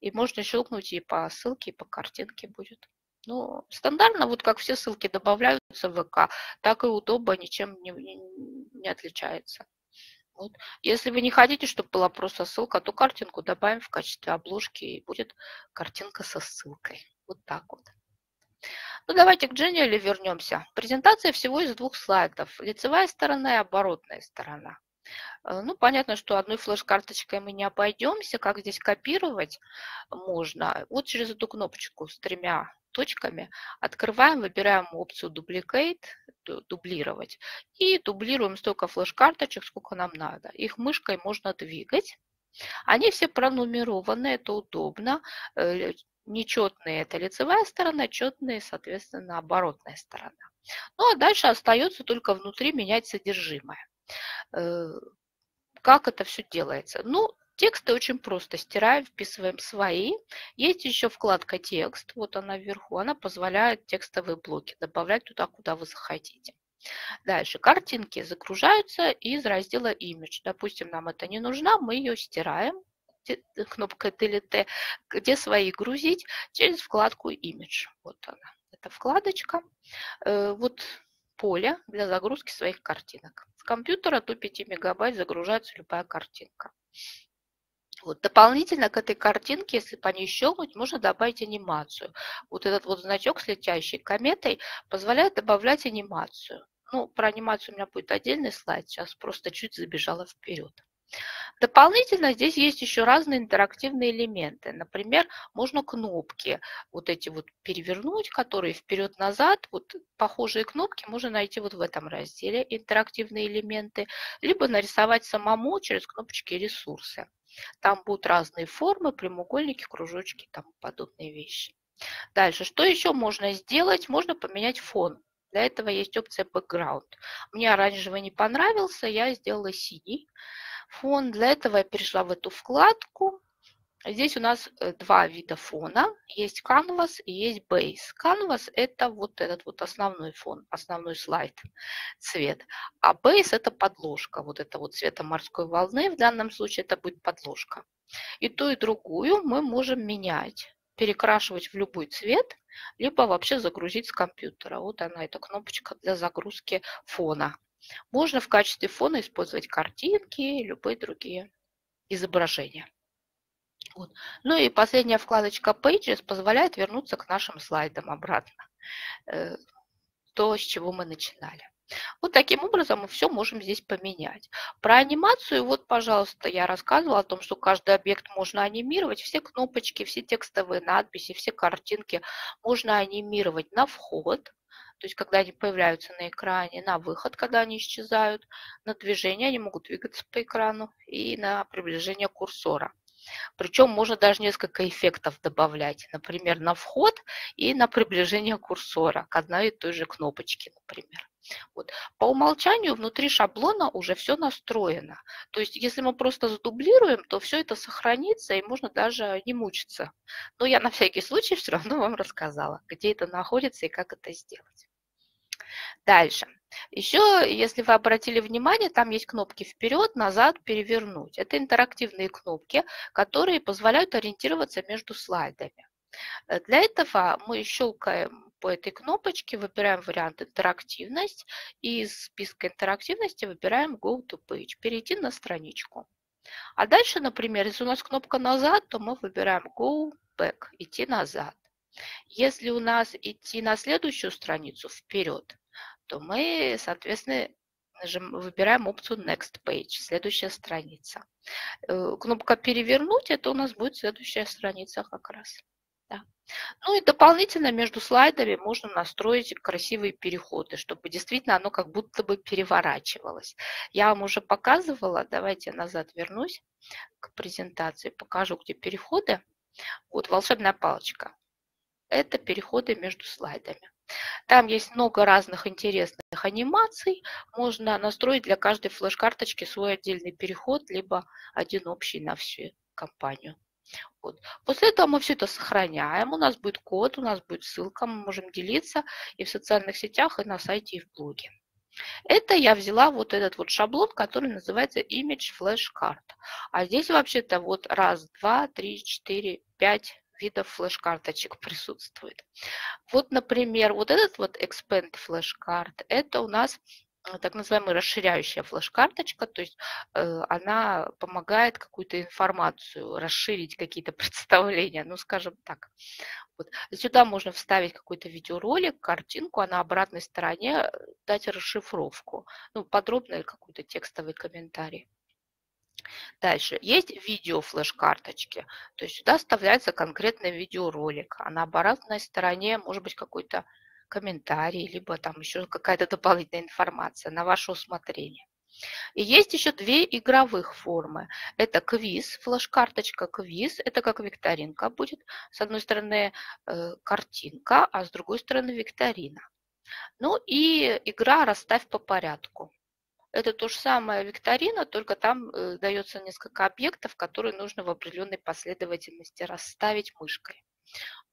И можно щелкнуть и по ссылке, и по картинке будет. Ну, стандартно, вот как все ссылки добавляются в ВК, так и Удоба ничем не отличается. Вот. Если вы не хотите, чтобы была просто ссылка, то картинку добавим в качестве обложки, и будет картинка со ссылкой. Вот так вот. Ну, давайте к Genially вернемся. Презентация всего из двух слайдов. Лицевая сторона и оборотная сторона. Ну, понятно, что одной флеш-карточкой мы не обойдемся. Как здесь копировать можно? Вот через эту кнопочку с тремя точками открываем, выбираем опцию «Duplicate», «Дублировать». И дублируем столько флеш-карточек, сколько нам надо. Их мышкой можно двигать. Они все пронумерованы, это удобно. Нечетные – это лицевая сторона, четные, соответственно, оборотная сторона. Ну, а дальше остается только внутри менять содержимое. Как это все делается? Ну, тексты очень просто. Стираем, вписываем свои. Есть еще вкладка «Текст». Вот она вверху. Она позволяет текстовые блоки добавлять туда, куда вы захотите. Дальше картинки загружаются из раздела «Image». Допустим, нам это не нужно, мы ее стираем. Кнопка «Delete», где свои грузить, через вкладку «Image». Вот она. Это вкладочка. Вот поле для загрузки своих картинок. С компьютера до 5 мегабайт загружается любая картинка. Вот. Дополнительно к этой картинке, если по ней щелкнуть, можно добавить анимацию. Вот этот вот значок с летящей кометой позволяет добавлять анимацию. Ну, про анимацию у меня будет отдельный слайд, сейчас просто чуть забежала вперед. Дополнительно здесь есть еще разные интерактивные элементы. Например, можно кнопки вот эти вот перевернуть, которые вперед-назад. Вот похожие кнопки можно найти вот в этом разделе «Интерактивные элементы». Либо нарисовать самому через кнопочки «Ресурсы». Там будут разные формы, прямоугольники, кружочки и тому подобные вещи. Дальше, что еще можно сделать? Можно поменять фон. Для этого есть опция «Background». Мне оранжевый не понравился, я сделала синий фон. Для этого я перешла в эту вкладку. Здесь у нас два вида фона. Есть Canvas и есть Base. Canvas – это вот этот вот основной фон, основной слайд, цвет. А Base – это подложка. Вот это вот цвета морской волны. В данном случае это будет подложка. И ту, и другую мы можем менять. Перекрашивать в любой цвет, либо вообще загрузить с компьютера. Вот она, эта кнопочка для загрузки фона. Можно в качестве фона использовать картинки, любые другие изображения. Вот. Ну и последняя вкладочка Pages позволяет вернуться к нашим слайдам обратно. То, с чего мы начинали. Вот таким образом мы все можем здесь поменять. Про анимацию, вот, пожалуйста, я рассказывала о том, что каждый объект можно анимировать. Все кнопочки, все текстовые надписи, все картинки можно анимировать на вход. То есть, когда они появляются на экране, на выход, когда они исчезают, на движение они могут двигаться по экрану и на приближение курсора. Причем можно даже несколько эффектов добавлять, например, на вход и на приближение курсора к одной и той же кнопочке, например. Вот. По умолчанию внутри шаблона уже все настроено. То есть, если мы просто задублируем, то все это сохранится и можно даже не мучиться. Но я на всякий случай все равно вам рассказала, где это находится и как это сделать. Дальше. Еще, если вы обратили внимание, там есть кнопки «Вперед», «Назад», «Перевернуть». Это интерактивные кнопки, которые позволяют ориентироваться между слайдами. Для этого мы щелкаем по этой кнопочке, выбираем вариант «Интерактивность» и из списка интерактивности выбираем «Go to page» – «Перейти на страничку». А дальше, например, если у нас кнопка «Назад», то мы выбираем «Go back» – «Идти назад». Если у нас «Идти на следующую страницу» – «Вперед», то мы, соответственно, выбираем опцию Next Page, следующая страница. Кнопка «Перевернуть» – это у нас будет следующая страница как раз. Да. Ну и дополнительно между слайдами можно настроить красивые переходы, чтобы действительно оно как будто бы переворачивалось. Я вам уже показывала, давайте я назад вернусь к презентации, покажу, где переходы. Вот волшебная палочка. это переходы между слайдами. Там есть много разных интересных анимаций. Можно настроить для каждой флеш-карточки свой отдельный переход, либо один общий на всю компанию. Вот. После этого мы все это сохраняем. У нас будет код, у нас будет ссылка. Мы можем делиться и в социальных сетях, и на сайте, и в блоге. Это я взяла вот этот вот шаблон, который называется Image Flash Card. А здесь вообще-то вот 1, 2, 3, 4, 5 видов флеш-карточек присутствует. Вот, например, вот этот вот Expand Flash Card, это у нас так называемая расширяющая флеш-карточка, то есть она помогает какую-то информацию расширить, какие-то представления, ну, скажем так. Вот. Сюда можно вставить какой-то видеоролик, картинку, а на обратной стороне дать расшифровку, ну, подробный какой-то текстовый комментарий. Дальше. Есть видео-флеш-карточки, то есть сюда вставляется конкретный видеоролик, а на обратной стороне может быть какой-то комментарий, либо там еще какая-то дополнительная информация на ваше усмотрение. И есть еще две игровых формы. Это квиз, флеш-карточка квиз, это как викторинка будет. С одной стороны картинка, а с другой стороны викторина. Ну и игра «Расставь по порядку». Это то же самое викторина, только там дается несколько объектов, которые нужно в определенной последовательности расставить мышкой.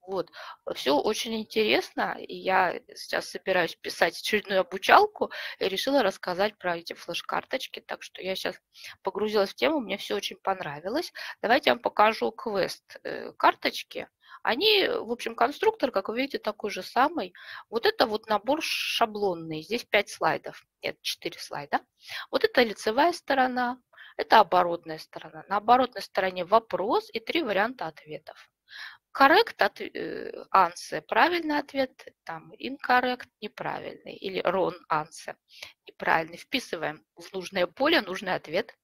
Вот. Все очень интересно, и я сейчас собираюсь писать очередную обучалку и решила рассказать про эти флеш-карточки, так что я сейчас погрузилась в тему, мне все очень понравилось. Давайте я вам покажу квест-карточки. Они, в общем, конструктор, как вы видите, такой же самый. Вот это вот набор шаблонный, здесь 5 слайдов, нет, 4 слайда. Вот это лицевая сторона, это оборотная сторона. На оборотной стороне вопрос и 3 варианта ответов. Correct, answer, правильный ответ, там incorrect, неправильный, или wrong answer, неправильный. Вписываем в нужное поле нужный ответ.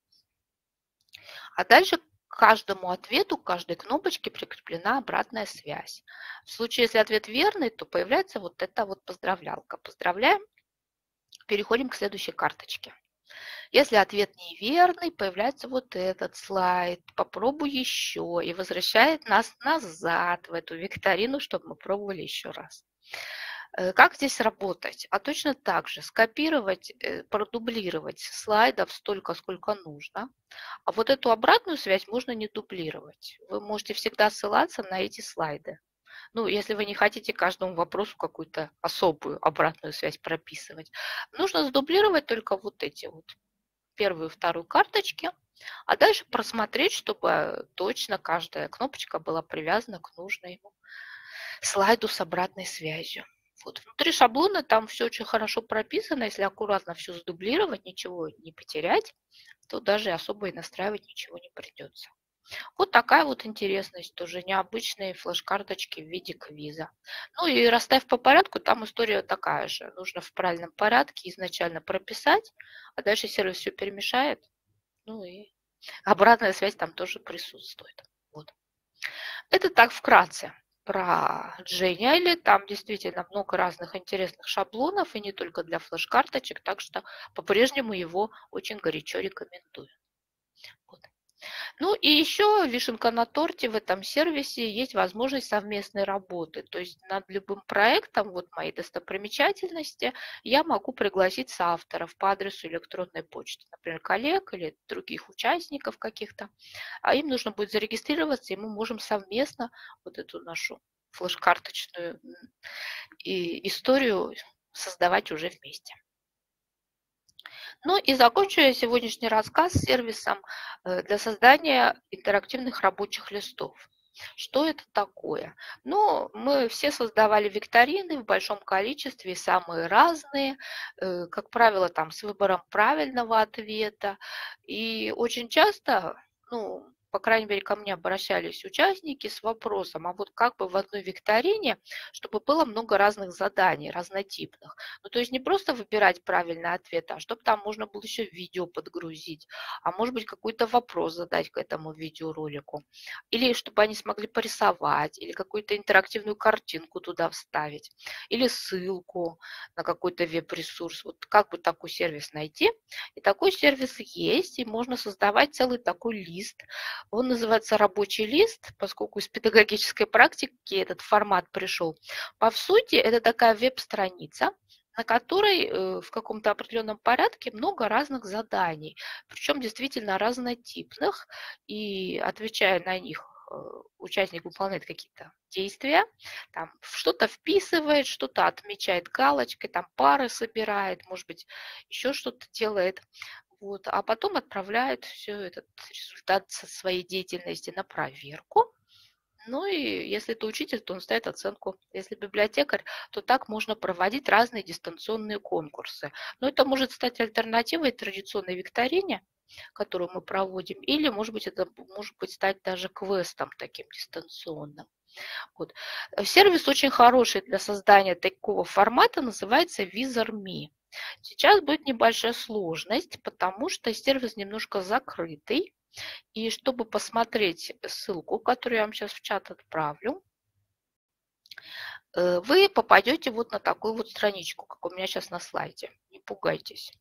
А дальше к каждому ответу, к каждой кнопочке прикреплена обратная связь. В случае, если ответ верный, то появляется вот эта вот поздравлялка. Поздравляем, переходим к следующей карточке. Если ответ неверный, появляется вот этот слайд. Попробуй еще. И возвращает нас назад в эту викторину, чтобы мы пробовали еще раз. Как здесь работать? А точно так же. Скопировать, продублировать слайдов столько, сколько нужно. А вот эту обратную связь можно не дублировать. Вы можете всегда ссылаться на эти слайды. Ну, если вы не хотите каждому вопросу какую-то особую обратную связь прописывать. Нужно сдублировать только вот эти вот первую и вторую карточки, а дальше просмотреть, чтобы точно каждая кнопочка была привязана к нужному слайду с обратной связью. Вот. Внутри шаблона там все очень хорошо прописано. Если аккуратно все сдублировать, ничего не потерять, то даже особо и настраивать ничего не придется. Вот такая вот интересность, тоже необычные флеш-карточки в виде квиза. Ну и расставь по порядку, там история такая же. Нужно в правильном порядке изначально прописать, а дальше сервис все перемешает. Ну и обратная связь там тоже присутствует. Вот. Это так вкратце про Genially. Там действительно много разных интересных шаблонов, и не только для флеш-карточек, так что по-прежнему его очень горячо рекомендую. Вот. Ну и еще вишенка на торте: в этом сервисе есть возможность совместной работы. То есть над любым проектом, вот мои достопримечательности, я могу пригласить соавторов по адресу электронной почты, например, коллег или других участников каких-то. А им нужно будет зарегистрироваться, и мы можем совместно вот эту нашу флеш-карточную историю создавать уже вместе. Ну и закончу я сегодняшний рассказ сервисом для создания интерактивных рабочих листов. Что это такое? Ну, мы все создавали викторины в большом количестве, самые разные, как правило, там с выбором правильного ответа. И очень часто, ну, по крайней мере, ко мне обращались участники с вопросом, а вот как бы в одной викторине, чтобы было много разных заданий, разнотипных. Ну, то есть не просто выбирать правильный ответ, а чтобы там можно было еще видео подгрузить, а может быть какой-то вопрос задать к этому видеоролику. Или чтобы они смогли порисовать, или какую-то интерактивную картинку туда вставить, или ссылку на какой-то веб-ресурс. Вот как бы такой сервис найти? И такой сервис есть, и можно создавать целый такой лист, Он называется «Рабочий лист», поскольку из педагогической практики этот формат пришел. По сути, это такая веб-страница, на которой в каком-то определенном порядке много разных заданий, причем действительно разнотипных, и отвечая на них, участник выполняет какие-то действия, там что-то вписывает, что-то отмечает галочкой, там пары собирает, может быть, еще что-то делает, вот, а потом отправляет все этот результат со своей деятельности на проверку. Ну и если это учитель, то он ставит оценку. Если библиотекарь, то так можно проводить разные дистанционные конкурсы. Но это может стать альтернативой традиционной викторине, которую мы проводим, или, может быть, это может быть стать даже квестом таким дистанционным. Вот. Сервис очень хороший для создания такого формата, называется VizorMe. Сейчас будет небольшая сложность, потому что сервис немножко закрытый. И чтобы посмотреть ссылку, которую я вам сейчас в чат отправлю, вы попадете вот на такую вот страничку, как у меня сейчас на слайде. Не пугайтесь.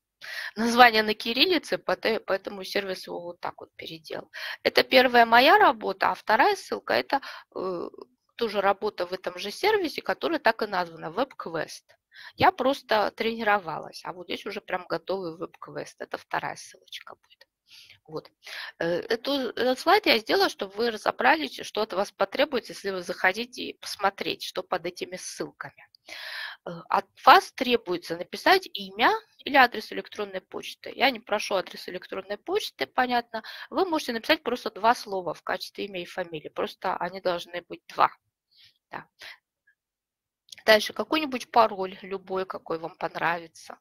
Название на кириллице, поэтому сервис его вот так вот переделал. Это первая моя работа, а вторая ссылка – это тоже работа в этом же сервисе, которая так и названа «Веб-квест». Я просто тренировалась, а вот здесь уже прям готовый веб-квест. Это вторая ссылочка будет. Вот. Этот слайд я сделала, чтобы вы разобрались, что от вас потребуется, если вы захотите посмотреть, что под этими ссылками. От вас требуется написать имя или адрес электронной почты. Я не прошу адрес электронной почты, понятно. Вы можете написать просто два слова в качестве имя и фамилии. Просто они должны быть два. Да. Дальше какой-нибудь пароль, любой, какой вам понравится.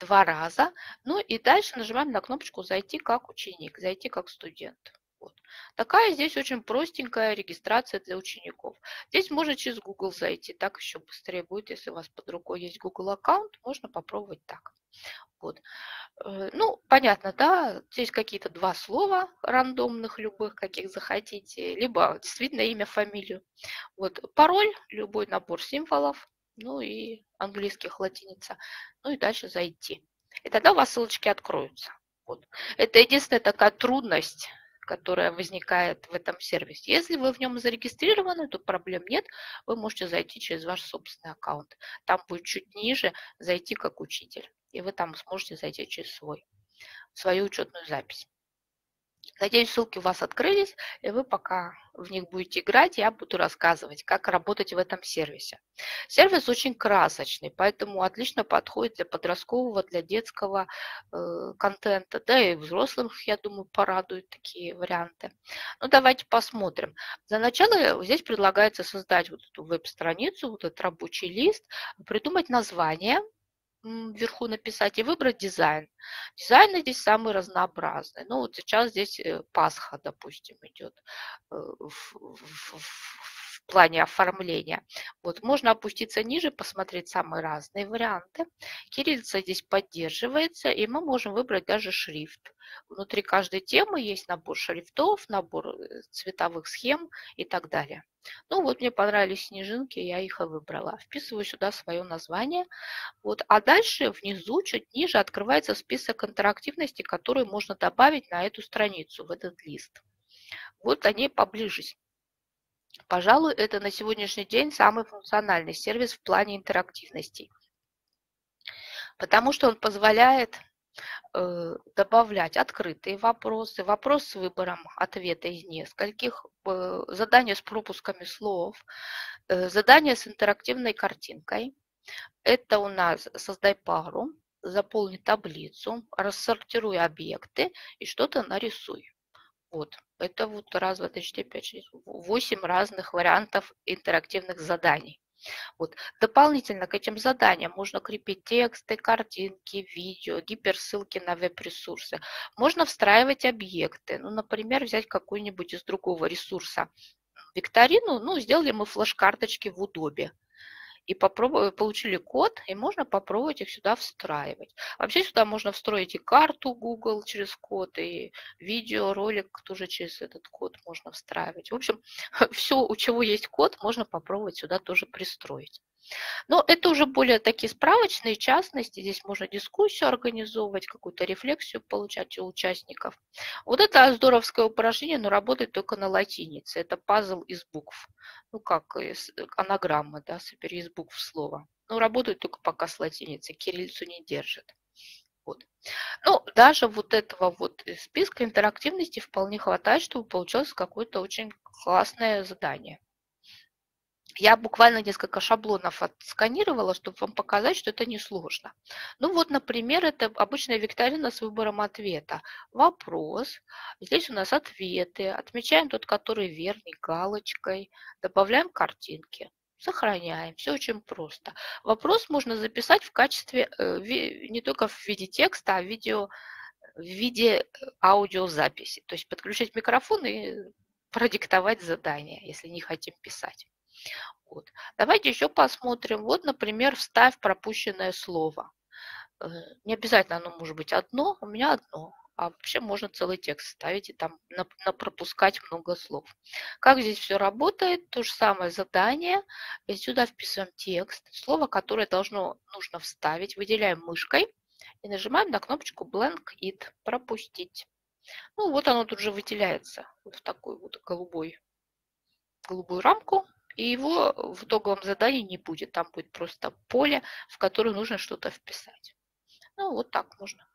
Два раза. Ну и дальше нажимаем на кнопочку «Зайти как ученик», «Зайти как студент». Вот. Такая здесь очень простенькая регистрация для учеников. Здесь можно через Google зайти, так еще быстрее будет. Если у вас под рукой есть Google аккаунт, можно попробовать так. Вот. Ну, понятно, да, здесь какие-то два слова рандомных, любых, каких захотите, либо действительно имя, фамилию. Вот. Пароль, любой набор символов, ну и английских, латиница, ну и дальше зайти. И тогда у вас ссылочки откроются. Вот. Это единственная такая трудность, которая возникает в этом сервисе. Если вы в нем зарегистрированы, то проблем нет, вы можете зайти через ваш собственный аккаунт. Там будет чуть ниже «Зайти как учитель». И вы там сможете зайти через свою учетную запись. Надеюсь, ссылки у вас открылись, и вы пока в них будете играть, я буду рассказывать, как работать в этом сервисе. Сервис очень красочный, поэтому отлично подходит для подросткового, для детского контента, да и взрослых, я думаю, порадуют такие варианты. Ну, давайте посмотрим. Для начала здесь предлагается создать вот эту веб-страницу, вот этот рабочий лист, придумать название, вверху написать и выбрать дизайн. Дизайны здесь самые разнообразные. Ну, вот сейчас здесь Пасха, допустим, идет в плане оформления. Вот, можно опуститься ниже, посмотреть самые разные варианты. Кириллица здесь поддерживается, и мы можем выбрать даже шрифт. Внутри каждой темы есть набор шрифтов, набор цветовых схем и так далее. Ну вот, мне понравились снежинки, я их и выбрала. Вписываю сюда свое название. Вот. А дальше внизу, чуть ниже, открывается список интерактивности, который можно добавить на эту страницу, в этот лист. Вот они поближе. Пожалуй, это на сегодняшний день самый функциональный сервис в плане интерактивности, потому что он позволяет добавлять открытые вопросы, вопрос с выбором ответа из нескольких, задания с пропусками слов, задания с интерактивной картинкой. Это у нас «Создай пару», «Заполни таблицу», «Рассортируй объекты» и «Что-то нарисуй». Вот. Это вот раз, два, три, четыре, пять, шесть, 8 разных вариантов интерактивных заданий. Вот. Дополнительно к этим заданиям можно крепить тексты, картинки, видео, гиперссылки на веб-ресурсы. Можно встраивать объекты. Ну, например, взять какой-нибудь из другого ресурса викторину. Ну, сделали мы флеш-карточки в Удобе. И получили код, и можно попробовать их сюда встраивать. Вообще сюда можно встроить и карту Google через код, и видео, ролик тоже через этот код можно встраивать. В общем, все, у чего есть код, можно попробовать сюда тоже пристроить. Но это уже более такие справочные частности. Здесь можно дискуссию организовывать, какую-то рефлексию получать у участников. Вот это здоровское упражнение, но работает только на латинице. Это пазл из букв. Ну, как анаграмма, да, собери из букв слово. Но работает только пока с латиницы, кириллицу не держит. Вот. Ну, даже вот этого вот списка интерактивности вполне хватает, чтобы получилось какое-то очень классное задание. Я буквально несколько шаблонов отсканировала, чтобы вам показать, что это несложно. Ну вот, например, это обычная викторина с выбором ответа. Вопрос. Здесь у нас ответы. Отмечаем тот, который верный, галочкой. Добавляем картинки. Сохраняем. Все очень просто. Вопрос можно записать в качестве, не только в виде текста, а в виде аудиозаписи. То есть подключить микрофон и продиктовать задание, если не хотим писать. Вот. Давайте еще посмотрим. Вот, например, вставь пропущенное слово. Не обязательно оно может быть одно, у меня одно. А вообще можно целый текст ставить и там пропускать много слов. Как здесь все работает? То же самое задание. И сюда вписываем текст, слово, которое нужно вставить. Выделяем мышкой и нажимаем на кнопочку Blank It. Пропустить. Ну вот оно тут же выделяется. Вот в такую вот голубую рамку. И его в итоговом задании не будет. Там будет просто поле, в которое нужно что-то вписать. Ну, вот так можно.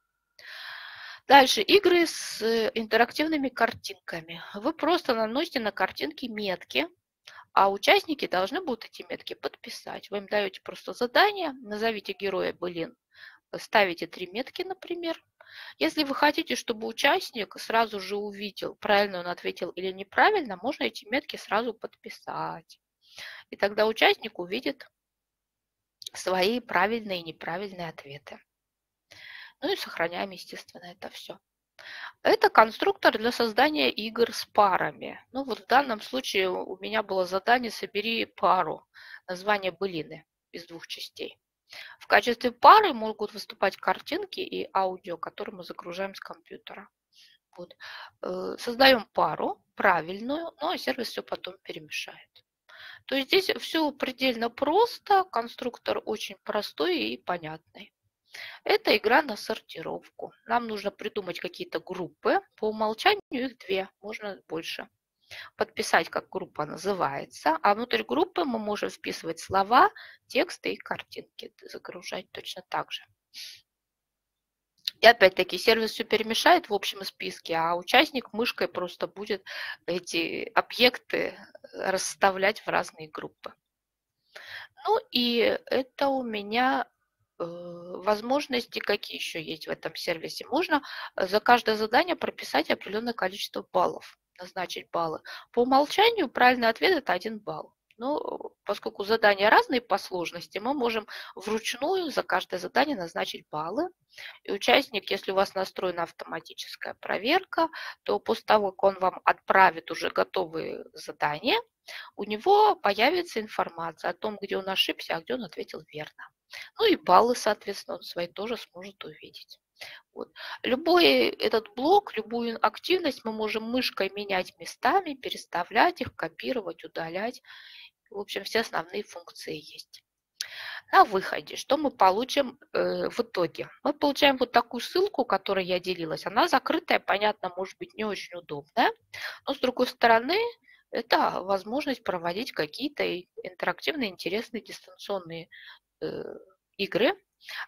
Дальше. Игры с интерактивными картинками. Вы просто наносите на картинки метки, а участники должны будут эти метки подписать. Вы им даете просто задание. Назовите героя, ставите 3 метки, например. Если вы хотите, чтобы участник сразу же увидел, правильно он ответил или неправильно, можно эти метки сразу подписать. И тогда участник увидит свои правильные и неправильные ответы. Ну и сохраняем, естественно, это все. Это конструктор для создания игр с парами. Ну вот в данном случае у меня было задание «Собери пару». Название былины из 2 частей. В качестве пары могут выступать картинки и аудио, которые мы загружаем с компьютера. Вот. Создаем пару, правильную, но сервис все потом перемешает. То есть здесь все предельно просто, конструктор очень простой и понятный. Это игра на сортировку. Нам нужно придумать какие-то группы, по умолчанию их 2, можно больше. Подписать, как группа называется, а внутрь группы мы можем вписывать слова, тексты и картинки, загружать точно так же. И опять-таки сервис все перемешает в общем списке, а участник мышкой просто будет эти объекты расставлять в разные группы. Ну и это у меня... возможности, какие еще есть в этом сервисе. Можно за каждое задание прописать определенное количество баллов, назначить баллы. По умолчанию правильный ответ – это 1 балл. Но поскольку задания разные по сложности, мы можем вручную за каждое задание назначить баллы. И участник, если у вас настроена автоматическая проверка, то после того, как он вам отправит уже готовые задания, у него появится информация о том, где он ошибся, а где он ответил верно. Ну и баллы, соответственно, он свои тоже сможет увидеть. Вот. Любой этот блок, любую активность мы можем мышкой менять местами, переставлять их, копировать, удалять. В общем, все основные функции есть. На выходе что мы получим в итоге? Мы получаем вот такую ссылку, которой я делилась. Она закрытая, понятно, может быть не очень удобная. Но с другой стороны, это возможность проводить какие-то интерактивные, интересные, дистанционные игры,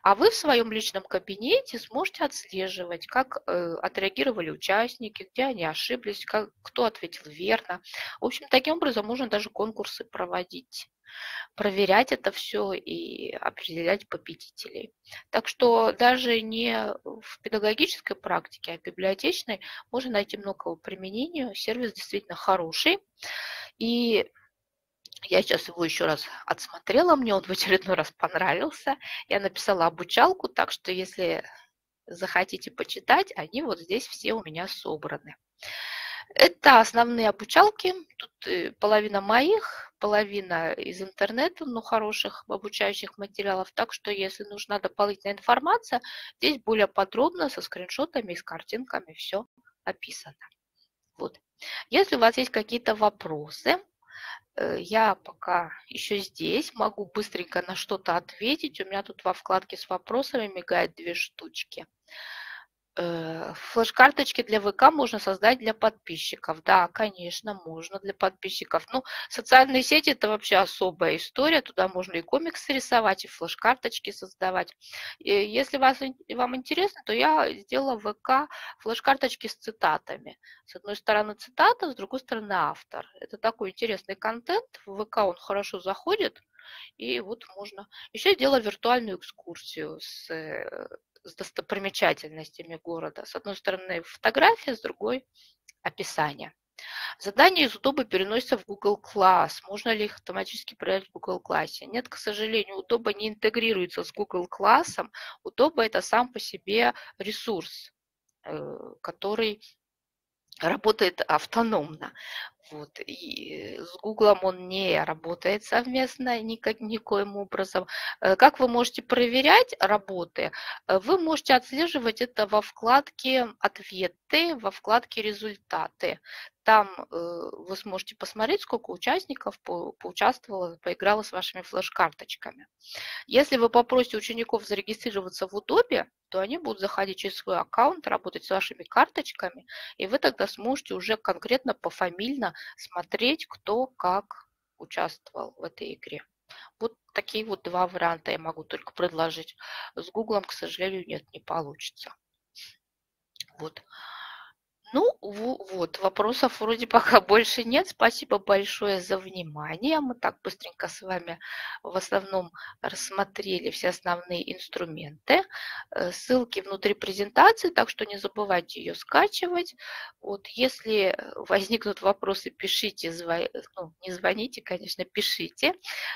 а вы в своем личном кабинете сможете отслеживать, как отреагировали участники, где они ошиблись, кто ответил верно. В общем, таким образом можно даже конкурсы проводить, проверять это все и определять победителей. Так что даже не в педагогической практике, а в библиотечной можно найти много применения. Сервис действительно хороший. И я сейчас его еще раз отсмотрела, мне он в очередной раз понравился. Я написала обучалку, так что если захотите почитать, они вот здесь все у меня собраны. Это основные обучалки, тут половина моих, половина из интернета, но хороших обучающих материалов. Так что если нужна дополнительная информация, здесь более подробно со скриншотами и с картинками все описано. Вот. Если у вас есть какие-то вопросы, я пока еще здесь, могу быстренько на что-то ответить. У меня тут во вкладке с вопросами мигают две штучки. Флеш-карточки для ВК можно создать для подписчиков. Да, конечно, можно для подписчиков. Ну, социальные сети – это вообще особая история. Туда можно и комиксы рисовать, и флеш-карточки создавать. И если вам интересно, то я сделала ВК флеш-карточки с цитатами. С одной стороны цитата, с другой стороны автор. Это такой интересный контент. В ВК он хорошо заходит. И вот можно. Еще сделала виртуальную экскурсию с достопримечательностями города. С одной стороны фотография, с другой описание. Задания из Удобы переносятся в Google Class. Можно ли их автоматически проверять в Google Class? Нет, к сожалению, Удоба не интегрируется с Google Class. Удоба – это сам по себе ресурс, который работает автономно. Вот. И с Гуглом он не работает совместно никоим образом. Как вы можете проверять работы? Вы можете отслеживать это во вкладке «Ответы», во вкладке «Результаты». Там вы сможете посмотреть, сколько участников поучаствовало, поиграло с вашими флеш-карточками. Если вы попросите учеников зарегистрироваться в Удобе, то они будут заходить через свой аккаунт, работать с вашими карточками, и вы тогда сможете уже конкретно пофамильно смотреть, кто как участвовал в этой игре. Вот такие вот два варианта я могу только предложить. С Гуглом, к сожалению, нет, не получится. Вот. Ну, вот, вопросов вроде пока больше нет. Спасибо большое за внимание. Мы так быстренько с вами в основном рассмотрели все основные инструменты. Ссылки внутри презентации, так что не забывайте ее скачивать. Вот, если возникнут вопросы, пишите, ну, не звоните, конечно, пишите.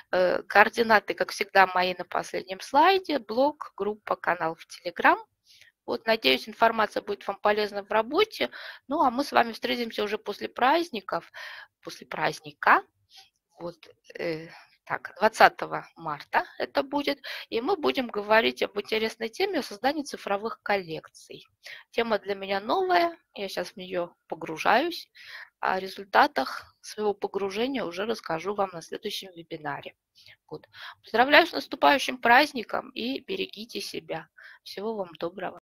Координаты, как всегда, мои на последнем слайде. Блог, группа, канал в Telegram. Вот, надеюсь, информация будет вам полезна в работе. Ну, а мы с вами встретимся уже после праздников, после праздника. Вот, так, 20 марта это будет. И мы будем говорить об интересной теме о создании цифровых коллекций. Тема для меня новая, я сейчас в нее погружаюсь. О результатах своего погружения уже расскажу вам на следующем вебинаре. Вот. Поздравляю с наступающим праздником и берегите себя. Всего вам доброго.